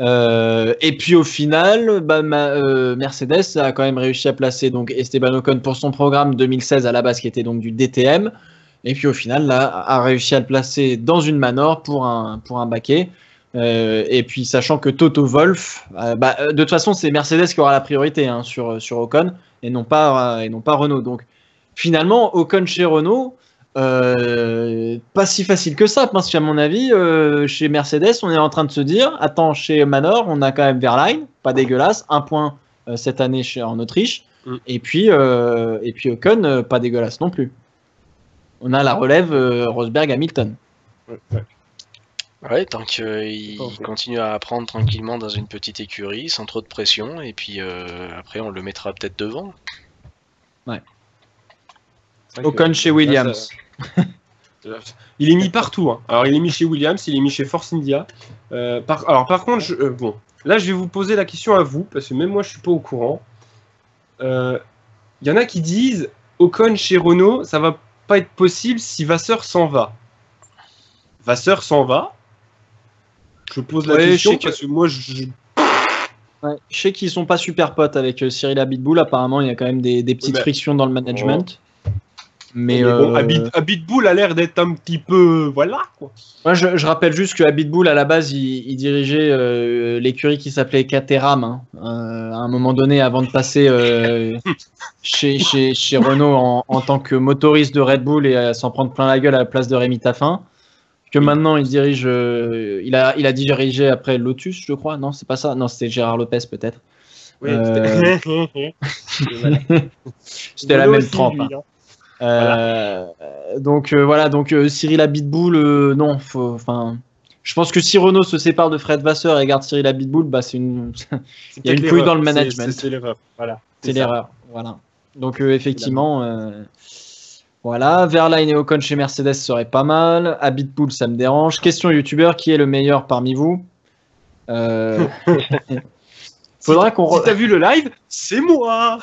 Euh, et puis au final, bah, ma, euh, Mercedes a quand même réussi à placer donc Esteban Ocon pour son programme deux mille seize à la base qui était donc du D T M, et puis au final là, a réussi à le placer dans une Manor pour un, pour un baquet, euh, et puis sachant que Toto Wolff, euh, bah, de toute façon c'est Mercedes qui aura la priorité hein, sur, sur Ocon et non pas, euh, et non pas Renault, donc finalement Ocon chez Renault, Euh, pas si facile que ça, parce qu'à mon avis, euh, chez Mercedes, on est en train de se dire, attends, chez Manor, on a quand même Wehrlein, pas dégueulasse, un point euh, cette année chez, en Autriche, mm. et puis euh, et puis Ocon, euh, pas dégueulasse non plus. On a la relève euh, Rosberg-Hamilton. Ouais, ouais donc euh, il oh, ouais. continue à apprendre tranquillement dans une petite écurie, sans trop de pression, et puis euh, après on le mettra peut-être devant. Ouais. Ocon chez Williams. Là, ça... Il est mis partout. Hein. Alors il est mis chez Williams, il est mis chez Force India. Euh, par... Alors par contre, je... euh, bon, là je vais vous poser la question à vous parce que même moi je suis pas au courant. Il euh, y en a qui disent Ocon chez Renault, ça va pas être possible si Vasseur s'en va. Vasseur s'en va. Je pose la ouais, question parce que, que moi je. Ouais, je sais qu'ils sont pas super potes avec Cyril Abiteboul. Apparemment, il y a quand même des, des petites ouais. frictions dans le management. Oh. Mais, mais bon, euh... Abiteboul a l'air d'être un petit peu... Voilà, quoi. Moi, je, je rappelle juste que Abiteboul, à la base, il, il dirigeait euh, l'écurie qui s'appelait Caterham, hein, euh, à un moment donné, avant de passer euh, chez, chez, chez Renault en, en tant que motoriste de Red Bull et à s'en prendre plein la gueule à la place de Rémi Taffin. Que maintenant, il dirige... Euh, il, a, il a dirigé après Lotus, je crois. Non, c'est pas ça. Non, c'était Gérard Lopez, peut-être. Oui, euh... c'était la même trempe. Lui, hein. Hein. Euh, voilà. Donc euh, voilà, donc euh, Cyril Abiteboul, euh, non, enfin, je pense que si Renault se sépare de Fred Vasseur et garde Cyril Abiteboul, bah c'est une, il y a une couille dans le management. C'est l'erreur, voilà. C'est l'erreur, voilà. Donc euh, effectivement, euh, voilà, Wehrlein et Ocon chez Mercedes serait pas mal. Abiteboul, ça me dérange. Question youtubeur, qui est le meilleur parmi vous? euh... Faudra si qu'on. Re... Si t'as vu le live, c'est moi.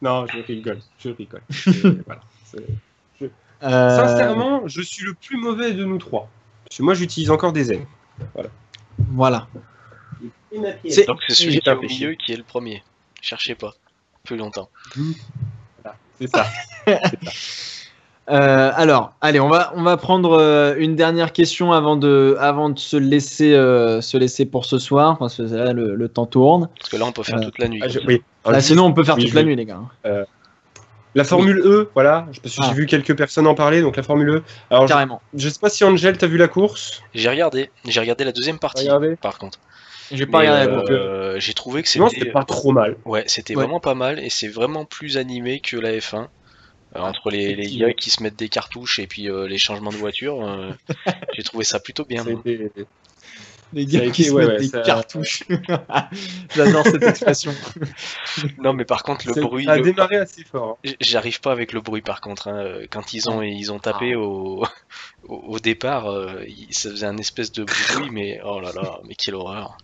Non, je rigole, je rigole. Et voilà, je... Euh... Sincèrement, je suis le plus mauvais de nous trois. Parce que moi, j'utilise encore des ailes. Voilà. Voilà. C'est... Donc, c'est celui qui est au milieu qui est le premier. Cherchez pas plus longtemps. Voilà. C'est ça. C'est ça. Euh, alors, allez, on va on va prendre euh, une dernière question avant de avant de se laisser euh, se laisser pour ce soir parce que là le, le temps tourne. Parce que là on peut faire euh, toute la nuit. Ah, je, oui. Là, là, sinon on peut faire oui, toute la vais. nuit les gars. Euh, la Formule oui. E, voilà. Parce que ah. j'ai vu quelques personnes en parler, donc la Formule E. Alors, carrément. Je, je sais pas si Angel t'as vu la course. J'ai regardé, j'ai regardé la deuxième partie. Regardez. Par contre. J'ai pas regardé la course. Euh, j'ai trouvé que c'était. Non, c'était pas trop mal. Ouais, c'était ouais. vraiment pas mal et c'est vraiment plus animé que la F un. Euh, entre les, les gars qui se mettent des cartouches et puis euh, les changements de voiture, euh, j'ai trouvé ça plutôt bien. C'était... Les gars qui, qui se ouais, mettent ouais, des ça... cartouches. J'adore cette expression. Non, mais par contre, le ça bruit... Ça a démarré le... assez fort. Hein. J'arrive pas avec le bruit, par contre. Hein. Quand ils ont, ils ont tapé ah. au... au départ, euh, ça faisait un espèce de bruit, mais oh là là, mais quelle horreur.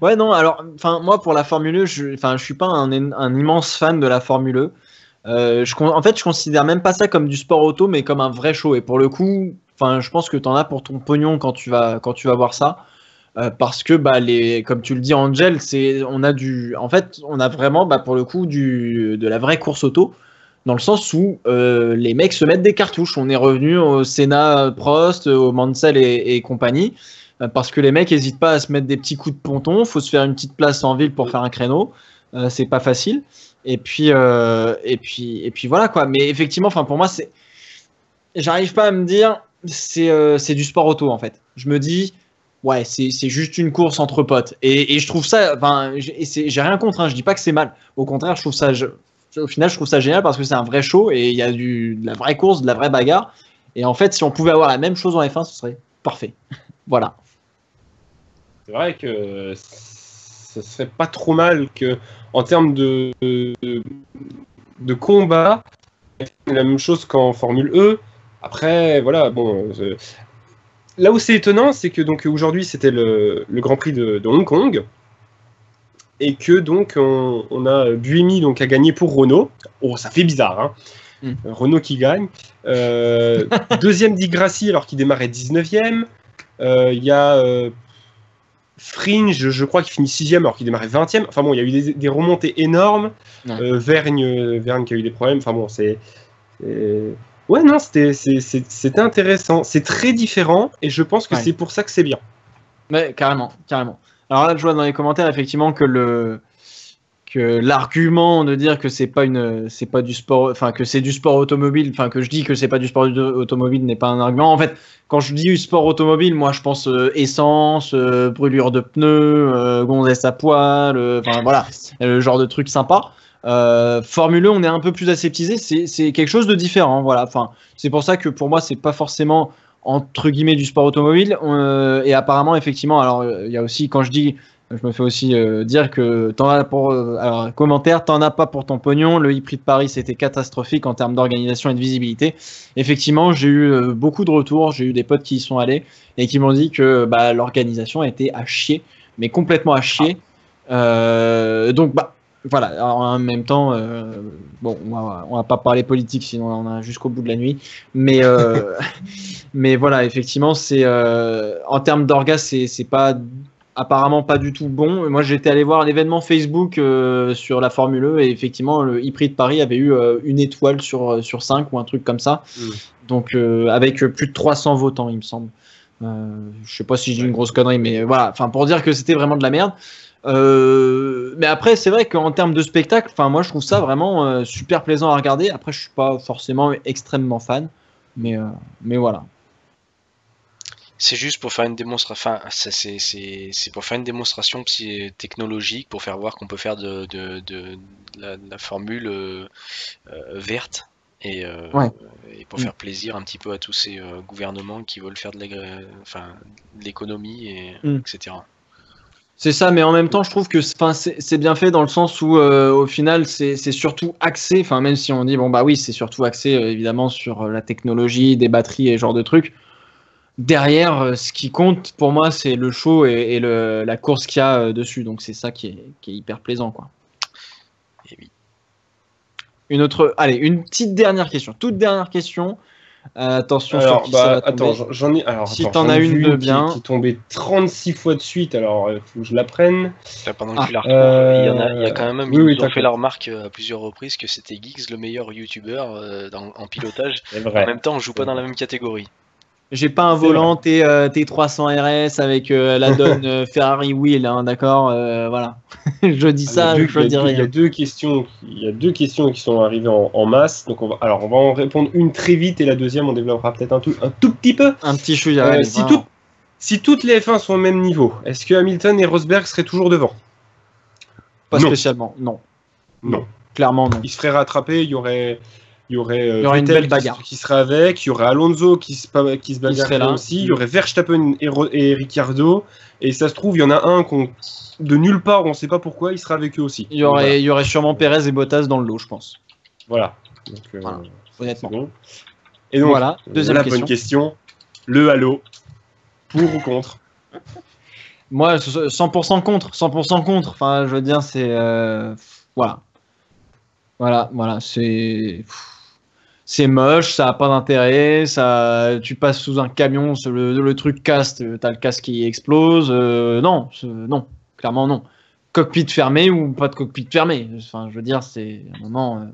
Ouais, non, alors, moi, pour la Formule un, je, je suis pas un, un immense fan de la Formule un. Euh, je, en fait, je considère même pas ça comme du sport auto, mais comme un vrai show. Et pour le coup... Enfin, je pense que tu en as pour ton pognon quand tu vas, quand tu vas voir ça. Euh, parce que, bah, les, comme tu le dis, Angel, on a du, en fait, on a vraiment, bah, pour le coup, du, de la vraie course auto. Dans le sens où euh, les mecs se mettent des cartouches. On est revenu au Senna, Prost, au Mansell et, et compagnie. Euh, parce que les mecs n'hésitent pas à se mettre des petits coups de ponton. Il faut se faire une petite place en ville pour faire un créneau. Euh, c'est pas facile. Et puis, euh, et, puis, et puis voilà, quoi. Mais effectivement, pour moi, c'est... j'arrive pas à me dire... C'est euh, du sport auto en fait. Je me dis, ouais, c'est juste une course entre potes. Et, et je trouve ça, enfin, j'ai rien contre, hein, je dis pas que c'est mal. Au contraire, je trouve ça, je, au final, je trouve ça génial parce que c'est un vrai show et il y a du, de la vraie course, de la vraie bagarre. Et en fait, si on pouvait avoir la même chose en F un, ce serait parfait. Voilà. C'est vrai que ce serait pas trop mal que, en termes de, de, de combat, la même chose qu'en Formule E. Après, voilà, bon, euh, là où c'est étonnant, c'est que donc aujourd'hui c'était le, le Grand Prix de, de Hong Kong, et que donc on, on a Buemi donc a gagné pour Renault. Oh, ça fait bizarre, hein. Mm. Renault qui gagne. Euh, deuxième Di Grassi alors qu'il démarrait dix-neuvième. Il euh, y a euh, Fringe, je crois, qui finit sixième alors qu'il démarrait vingtième. Enfin bon, il y a eu des, des remontées énormes. Mm. Euh, Vergne, Vergne qui a eu des problèmes. Enfin bon, c'est... Ouais, non, c'était intéressant. C'est très différent et je pense que ouais. C'est pour ça que c'est bien. Ouais, carrément, carrément. Alors là, je vois dans les commentaires effectivement que le que l'argument de dire que c'est pas une, c'est pas du sport, enfin que c'est du sport automobile, enfin que je dis que c'est pas du sport automobile n'est pas un argument. En fait, quand je dis sport automobile, moi je pense euh, essence, euh, brûlure de pneus, euh, gonzesse à poil, enfin euh, voilà, le genre de truc sympa. Euh, Formule un, on est un peu plus aseptisé, c'est quelque chose de différent, voilà. Enfin, c'est pour ça que pour moi c'est pas forcément entre guillemets du sport automobile euh, et apparemment effectivement, alors il euh, y a aussi, quand je dis, je me fais aussi euh, dire que t'en as pour, euh, alors commentaire, t'en as pas pour ton pognon, le E-Prix de Paris c'était catastrophique en termes d'organisation et de visibilité. Effectivement, j'ai eu euh, beaucoup de retours, j'ai eu des potes qui y sont allés et qui m'ont dit que bah, l'organisation était à chier, mais complètement à chier. Euh, donc bah voilà, alors en même temps, euh, bon, on va, on va pas parler politique, sinon on en a jusqu'au bout de la nuit. Mais, euh, mais voilà, effectivement, c'est euh, en termes d'orgasme, c'est pas apparemment pas du tout bon. Moi, j'étais allé voir l'événement Facebook euh, sur la Formule E et effectivement, le E-Prix de Paris avait eu euh, une étoile sur sur cinq ou un truc comme ça. Mmh. Donc, euh, avec plus de trois cents votants, il me semble. Euh, je sais pas si j'ai une grosse connerie, mais voilà. Enfin, pour dire que c'était vraiment de la merde. Euh, mais après c'est vrai qu'en termes de spectacle, enfin moi je trouve ça vraiment euh, super plaisant à regarder. Après je suis pas forcément extrêmement fan, mais euh, mais voilà. C'est juste pour faire une démonstration, enfin c'est pour faire une démonstration technologique pour faire voir qu'on peut faire de, de, de, de, la, de la formule euh, verte. Et, euh, ouais. Et pour faire plaisir un petit peu à tous ces euh, gouvernements qui veulent faire de l'économie, et, mm. et cetera. C'est ça, mais en même temps, je trouve que c'est bien fait dans le sens où, euh, au final, c'est surtout axé, enfin, même si on dit, bon, bah oui, c'est surtout axé, euh, évidemment, sur euh, la technologie, des batteries et ce genre de trucs. Derrière, euh, ce qui compte, pour moi, c'est le show et, et le, la course qu'il y a euh, dessus. Donc, c'est ça qui est, qui est hyper plaisant, quoi. Et oui. Une autre... Allez, une petite dernière question. Toute dernière question. Euh, attention, alors, sur bah, attends, j'en ai. Alors, si t'en as une de bien. Qui, qui tombait trente-six fois de suite, alors il euh, faut que je la prenne. Ah, pendant que ah, tu la euh, il y en a, il y a quand même oui, oui, qui ont fait la remarque à plusieurs reprises que c'était Giggs le meilleur youtubeur euh, en pilotage. En même temps, on joue pas dans la même catégorie. J'ai pas un volant T, euh, T trois cents R S avec euh, la donne euh, Ferrari Wheel, hein, d'accord euh, voilà. Je dis ah, ça, deux, je veux dire. Il y a deux questions, il y a deux questions qui sont arrivées en, en masse. Donc on va, alors on va en répondre une très vite et la deuxième on développera peut-être un tout, un tout petit peu. Un petit chouïa. Euh, si, tout, si toutes les F un sont au même niveau, est-ce que Hamilton et Rosberg seraient toujours devant? Pas non. Spécialement, non. Non. Clairement non. Ils se feraient rattraper, il y aurait. Il y aurait, euh, il y aurait Vettel une belle bagarre qui, qui serait avec, il y aurait Alonso qui se, qui se bagarrerait là aussi, il y aurait Verstappen et, et Ricciardo, et ça se trouve, il y en a un qu'on, de nulle part, on ne sait pas pourquoi, il sera avec eux aussi. Il y aurait, voilà. il y aurait sûrement Perez et Bottas dans le lot, je pense. Voilà. Donc, euh, voilà. Honnêtement. Bon. Et donc, voilà. Deuxième la question. bonne question, le halo, pour ou contre? Moi, cent pour cent contre, cent pour cent contre, enfin, je veux dire, c'est... Euh... Voilà. Voilà, voilà, c'est... C'est moche, ça n'a pas d'intérêt, ça, tu passes sous un camion, le, le truc casse, t'as le casque qui explose. Euh, non, non, clairement non. Cockpit fermé ou pas de cockpit fermé. Enfin, je veux dire, c'est un moment, euh,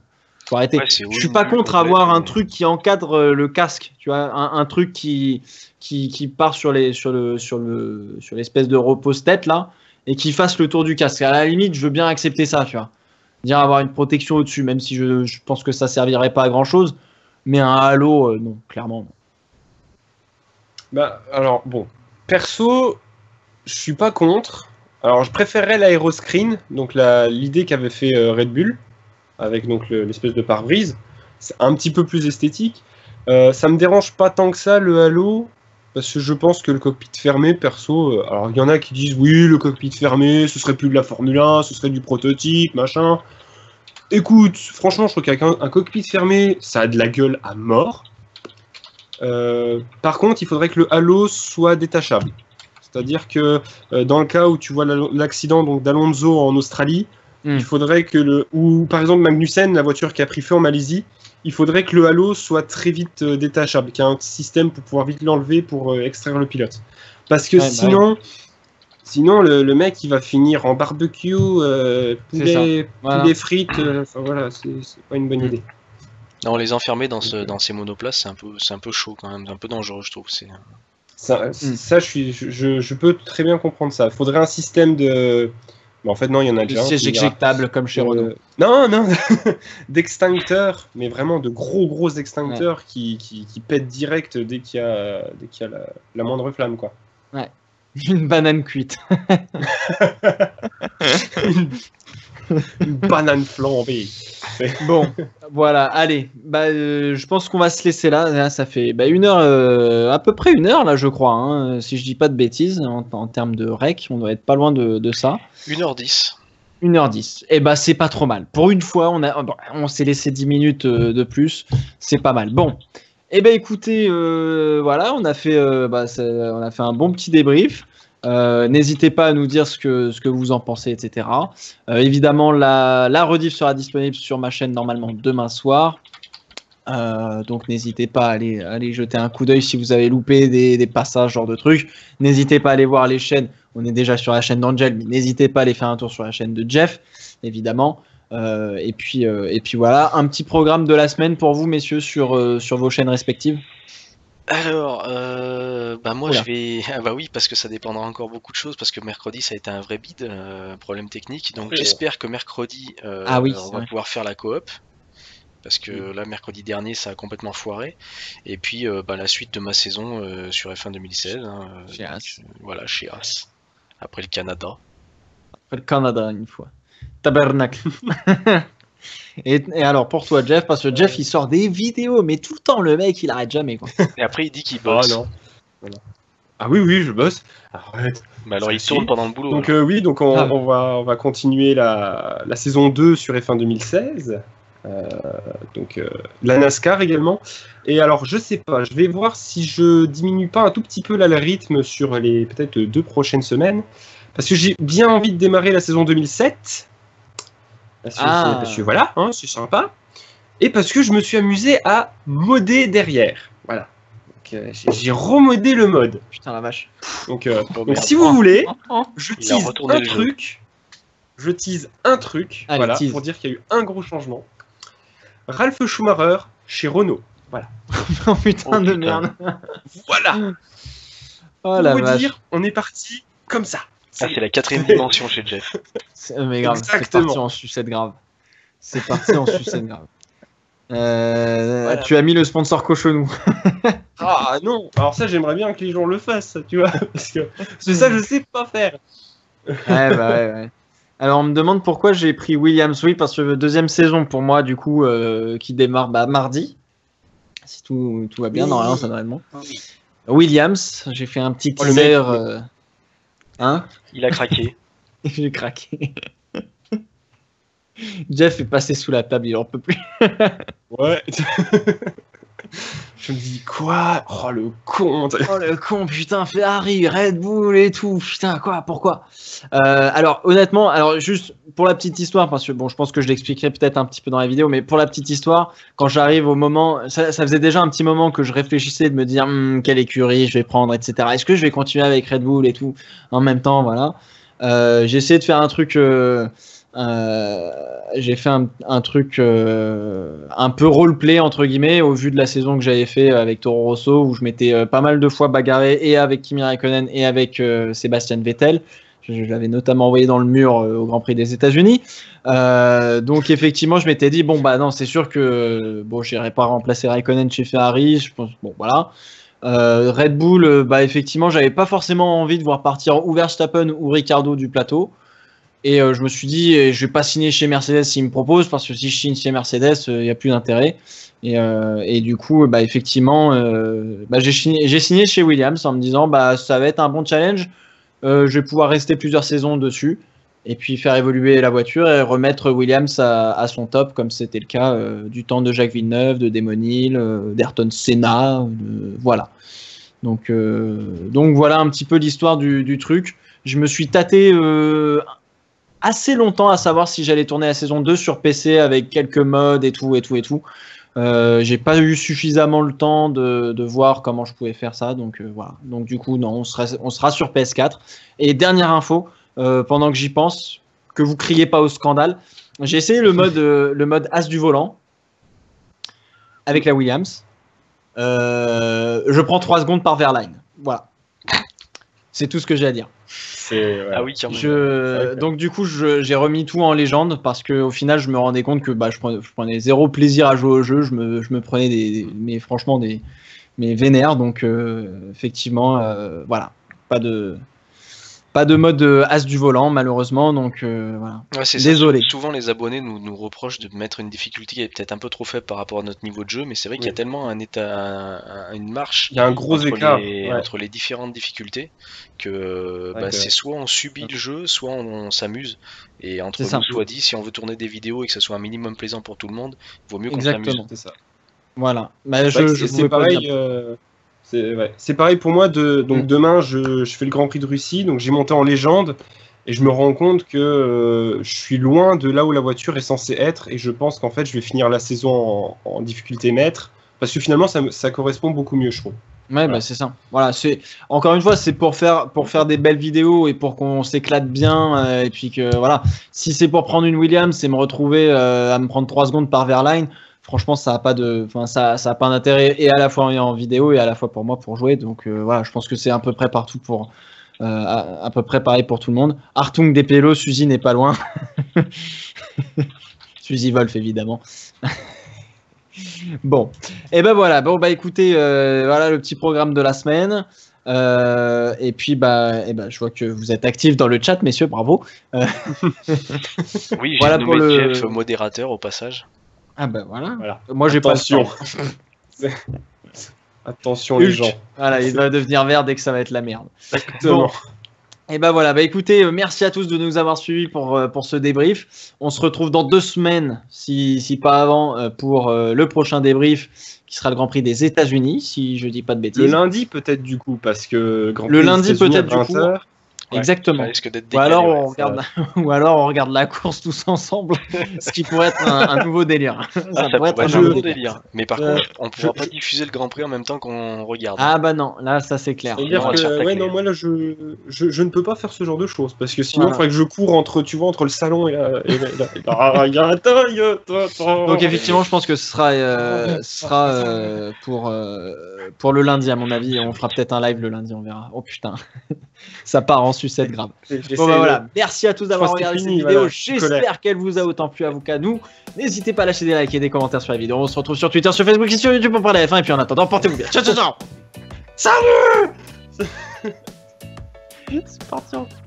faut arrêter. Ouais, je suis pas contre avoir un truc qui encadre le casque, tu vois, un, un truc qui, qui qui part sur les sur le sur le sur l'espèce de repose-tête là et qui fasse le tour du casque. À la limite, je veux bien accepter ça, tu vois. Dire avoir une protection au-dessus, même si je, je pense que ça servirait pas à grand-chose, mais un halo, euh, non, clairement. Non. Bah, alors, bon, perso, je suis pas contre. Alors, je préférerais l'aéroscreen, donc la, l'idée qu'avait fait euh, Red Bull, avec donc le, l'espèce de pare-brise, c'est un petit peu plus esthétique. Euh, ça me dérange pas tant que ça, le halo, parce que je pense que le cockpit fermé, perso, euh, alors il y en a qui disent, oui, le cockpit fermé, ce serait plus de la Formule un, ce serait du prototype, machin. Écoute, franchement, je trouve qu'un un cockpit fermé, ça a de la gueule à mort. Euh, par contre, il faudrait que le halo soit détachable. C'est-à-dire que euh, dans le cas où tu vois l'accident donc, d'Alonso en Australie, mm. il faudrait que le... Ou par exemple Magnussen, la voiture qui a pris feu en Malaisie, il faudrait que le halo soit très vite euh, détachable, qu'il y ait un système pour pouvoir vite l'enlever pour euh, extraire le pilote. Parce que ouais, sinon, bah ouais. sinon le, le mec il va finir en barbecue, euh, poulet, voilà. poulet frites, euh, enfin voilà, c'est, c'est pas une bonne idée. Non, les enfermer dans, ce, dans ces monoplaces, c'est un, peu, c'est un peu chaud quand même, un peu dangereux je trouve. C'est... Ça, c'est, ça je, suis, je, je peux très bien comprendre ça. Il faudrait un système de... En fait, non, il y en a déjà un. C'est éjectable comme chez Renault. Euh, non, non, d'extincteurs, mais vraiment de gros, gros extincteurs ouais. qui, qui, qui pètent direct dès qu'il y a, dès qu'il y a la, la moindre flamme, quoi. Ouais. Une banane cuite. une, une banane flambée. Bon, voilà, allez. Bah, euh, je pense qu'on va se laisser là. Là ça fait bah, une heure, euh, à peu près une heure, là, je crois. Hein, si je dis pas de bêtises, en, en termes de rec, on doit être pas loin de, de ça. une heure dix. une heure dix. Et bah, c'est pas trop mal. Pour une fois, on, a, bon, on s'est laissé dix minutes de plus. C'est pas mal. Bon. Eh ben écoutez, euh, voilà, on a fait, euh, bah, ça, on a fait un bon petit débrief. Euh, n'hésitez pas à nous dire ce que ce que vous en pensez, et cetera. Euh, évidemment, la la rediff sera disponible sur ma chaîne normalement demain soir. Euh, donc n'hésitez pas à aller, à aller jeter un coup d'œil si vous avez loupé des, des passages, genre de trucs. N'hésitez pas à aller voir les chaînes. On est déjà sur la chaîne d'Angel, mais n'hésitez pas à aller faire un tour sur la chaîne de Jeff, évidemment. Euh, et puis euh, et puis voilà, un petit programme de la semaine pour vous messieurs sur euh, sur vos chaînes respectives. Alors euh, bah moi Oula. je vais ah bah oui parce que ça dépendra encore beaucoup de choses parce que mercredi ça a été un vrai bide euh, problème technique donc oui. j'espère que mercredi euh, ah oui, on va vrai. pouvoir faire la coop parce que oui. là mercredi dernier ça a complètement foiré et puis euh, bah, la suite de ma saison euh, sur F un deux mille seize hein, chez donc, Haas. Voilà chez Haas après le Canada après le Canada une fois. Tabernacle. et, et alors pour toi Jeff, parce que Jeff il sort des vidéos, mais tout le temps le mec il arrête jamais quoi. Et après il dit qu'il bosse. Ah, non. Voilà. Ah oui oui je bosse. Arrête. Mais alors il tourne si. pendant le boulot. Donc euh, oui donc on, ah, on va on va continuer la, la saison deux sur F un deux mille seize. Euh, donc euh, la NASCAR également. Et alors je sais pas, je vais voir si je diminue pas un tout petit peu là le rythme sur les peut-être deux prochaines semaines, parce que j'ai bien envie de démarrer la saison deux mille sept. Parce que, ah. parce que voilà, hein, c'est sympa. Et parce que je me suis amusé à modder derrière. Voilà. Donc, euh, j'ai, j'ai remodé le mode. Putain la vache. Donc, euh, oh, donc si vous voulez, je tease un truc. Je tease un truc. Allez, voilà, tease. Pour dire qu'il y a eu un gros changement. Ralf Schumacher chez Renault. Voilà. oh putain oh, de putain. merde. voilà. Oh, pour la vous vache. dire, on est parti comme ça. Ah, c'est la quatrième dimension chez Jeff. C'est, mais grave, Exactement. c'est parti en sucette grave. C'est parti en sucette grave. Euh, voilà. Tu as mis le sponsor cochonou. ah non, alors ça j'aimerais bien que les gens le fassent, tu vois, parce que, parce que ça je sais pas faire. ouais, bah ouais, ouais. Alors, on me demande pourquoi j'ai pris Williams. Oui, parce que deuxième saison pour moi, du coup, euh, qui démarre bah, mardi. Si tout, tout va bien, oui. normalement, ça normalement. Oui. Williams, j'ai fait un petit oh, teaser. Euh... Hein Il a craqué. J'ai craqué. Jeff est passé sous la table, il en peut plus. Ouais. Je me dis, quoi ? Oh, le con ! Oh, le con, putain, Ferrari, Red Bull et tout, putain, quoi, pourquoi ? euh, Alors, honnêtement, alors juste pour la petite histoire, parce que bon, je pense que je l'expliquerai peut-être un petit peu dans la vidéo, mais pour la petite histoire, quand j'arrive au moment, ça, ça faisait déjà un petit moment que je réfléchissais de me dire, hm, quelle écurie je vais prendre, et cetera. Est-ce que je vais continuer avec Red Bull et tout en même temps, voilà. Euh, j'ai essayé de faire un truc... Euh, Euh, j'ai fait un, un truc euh, un peu roleplay entre guillemets au vu de la saison que j'avais fait avec Toro Rosso où je m'étais euh, pas mal de fois bagarré et avec Kimi Raikkonen et avec euh, Sebastian Vettel. Je, je l'avais notamment envoyé dans le mur euh, au Grand Prix des États-Unis. Euh, donc effectivement, je m'étais dit bon bah non, c'est sûr que bon, j'irai pas remplacer Raikkonen chez Ferrari. Je pense bon voilà. Euh, Red Bull, bah effectivement, j'avais pas forcément envie de voir partir ou Verstappen ou Ricciardo du plateau. Et euh, je me suis dit, euh, je ne vais pas signer chez Mercedes s'ils me proposent, parce que si je signe chez Mercedes, il euh, n'y a plus d'intérêt. Et, euh, et du coup, bah, effectivement, euh, bah, j'ai signé, signé chez Williams en me disant, bah, ça va être un bon challenge, euh, je vais pouvoir rester plusieurs saisons dessus, et puis faire évoluer la voiture et remettre Williams à, à son top, comme c'était le cas euh, du temps de Jacques Villeneuve, de Damon Hill, euh, d'Ayrton Senna, euh, voilà. Donc, euh, donc voilà un petit peu l'histoire du, du truc. Je me suis tâté... Euh, assez longtemps à savoir si j'allais tourner la saison deux sur P C avec quelques mods et tout et tout et tout. Euh, j'ai pas eu suffisamment le temps de, de voir comment je pouvais faire ça, donc euh, voilà. Donc du coup non, on sera, on sera sur P S quatre. Et dernière info, euh, pendant que j'y pense, que vous criez pas au scandale, j'ai essayé le mode euh, le mode As du volant avec la Williams. Euh, je prends trois secondes par Wehrlein, voilà. C'est tout ce que j'ai à dire. C'est, ouais. Ah oui, je... Donc du coup, je, j'ai remis tout en légende parce qu'au final, je me rendais compte que bah, je, prenais, je prenais zéro plaisir à jouer au jeu. Je me, je me prenais des, mais franchement des, mes vénères. Donc euh, effectivement, euh, voilà, pas de, pas de mode as du volant malheureusement. Donc euh, voilà. Ouais, c'est désolé. Ça. Souvent, les abonnés nous, nous reprochent de mettre une difficulté qui est peut-être un peu trop faible par rapport à notre niveau de jeu, mais c'est vrai oui. qu'il y a tellement un état, une marche. Il y a un gros écart les, ouais. entre les différentes difficultés. que bah, c'est soit on subit ouais. le jeu, soit on, on s'amuse. Et entre nous, soit dit, si on veut tourner des vidéos et que ça soit un minimum plaisant pour tout le monde, il vaut mieux qu'on s'amuse. Exactement, c'est ça. Voilà. Bah, je, je c'est pareil, euh, ouais. pareil pour moi. De, donc mmh. demain, je, je fais le Grand Prix de Russie, donc j'ai monté en légende et je me rends compte que euh, je suis loin de là où la voiture est censée être et je pense qu'en fait, je vais finir la saison en, en difficulté maître parce que finalement, ça, ça correspond beaucoup mieux, je trouve. Ouais, bah c'est ça. Voilà, c'est encore une fois, c'est pour faire pour faire des belles vidéos et pour qu'on s'éclate bien euh, et puis que voilà. Si c'est pour prendre une Williams, c'est me retrouver euh, à me prendre trois secondes par Wehrlein. Franchement, ça a pas de, enfin ça ça a pas d'intérêt et à la fois en vidéo et à la fois pour moi pour jouer. Donc euh, voilà, je pense que c'est à peu près partout pour euh, à, à peu près pareil pour tout le monde. Artung des Pélos, Suzy n'est pas loin. Suzy Wolf évidemment. Bon, et ben voilà. Bon bah écoutez, euh, voilà le petit programme de la semaine. Euh, et puis bah, et ben je vois que vous êtes actifs dans le chat, messieurs, bravo. Euh... Oui, voilà pour le Jeff, modérateur au passage. Ah ben voilà. voilà. Moi j'ai pas le temps. Attention les gens. Voilà, il va devenir vert dès que ça va être la merde. Exactement. Bon. Et ben voilà, bah écoutez, merci à tous de nous avoir suivis pour, pour ce débrief. On se retrouve dans deux semaines, si, si pas avant, pour le prochain débrief qui sera le Grand Prix des États-Unis, si je dis pas de bêtises. Le lundi peut-être du coup, parce que Grand Prix le lundi peut-être du coup. Ouais, exactement. Décalé, ou, alors on ouais, regarde, ou alors on regarde la course tous ensemble, ce qui pourrait être un, un nouveau délire. Ça, ah, ça pourrait être un nouveau délire. délire. Mais par euh, contre, on ne pourra je... pas diffuser le Grand Prix en même temps qu'on regarde. Ah bah non, là ça c'est clair. C'est-à-dire que, que ouais, non, moi là je, je, je ne peux pas faire ce genre de choses parce que sinon il voilà. faudrait que je cours entre, tu vois, entre le salon et la. Et la, et la, et la... Donc effectivement, je pense que ce sera, euh, ce sera euh, pour, euh, pour le lundi à mon avis. On fera peut-être un live le lundi, on verra. Oh putain, ça part en sucette grave. Bon, bah, voilà. Merci à tous d'avoir regardé fini, cette vidéo. Voilà. J'espère qu'elle vous a autant plu à vous qu'à nous. N'hésitez pas à lâcher des likes et des commentaires sur la vidéo. On se retrouve sur Twitter, sur Facebook et sur YouTube pour parler à la fin. Et puis en attendant, portez-vous bien. Ciao, ciao, ciao. Salut. C'est parti.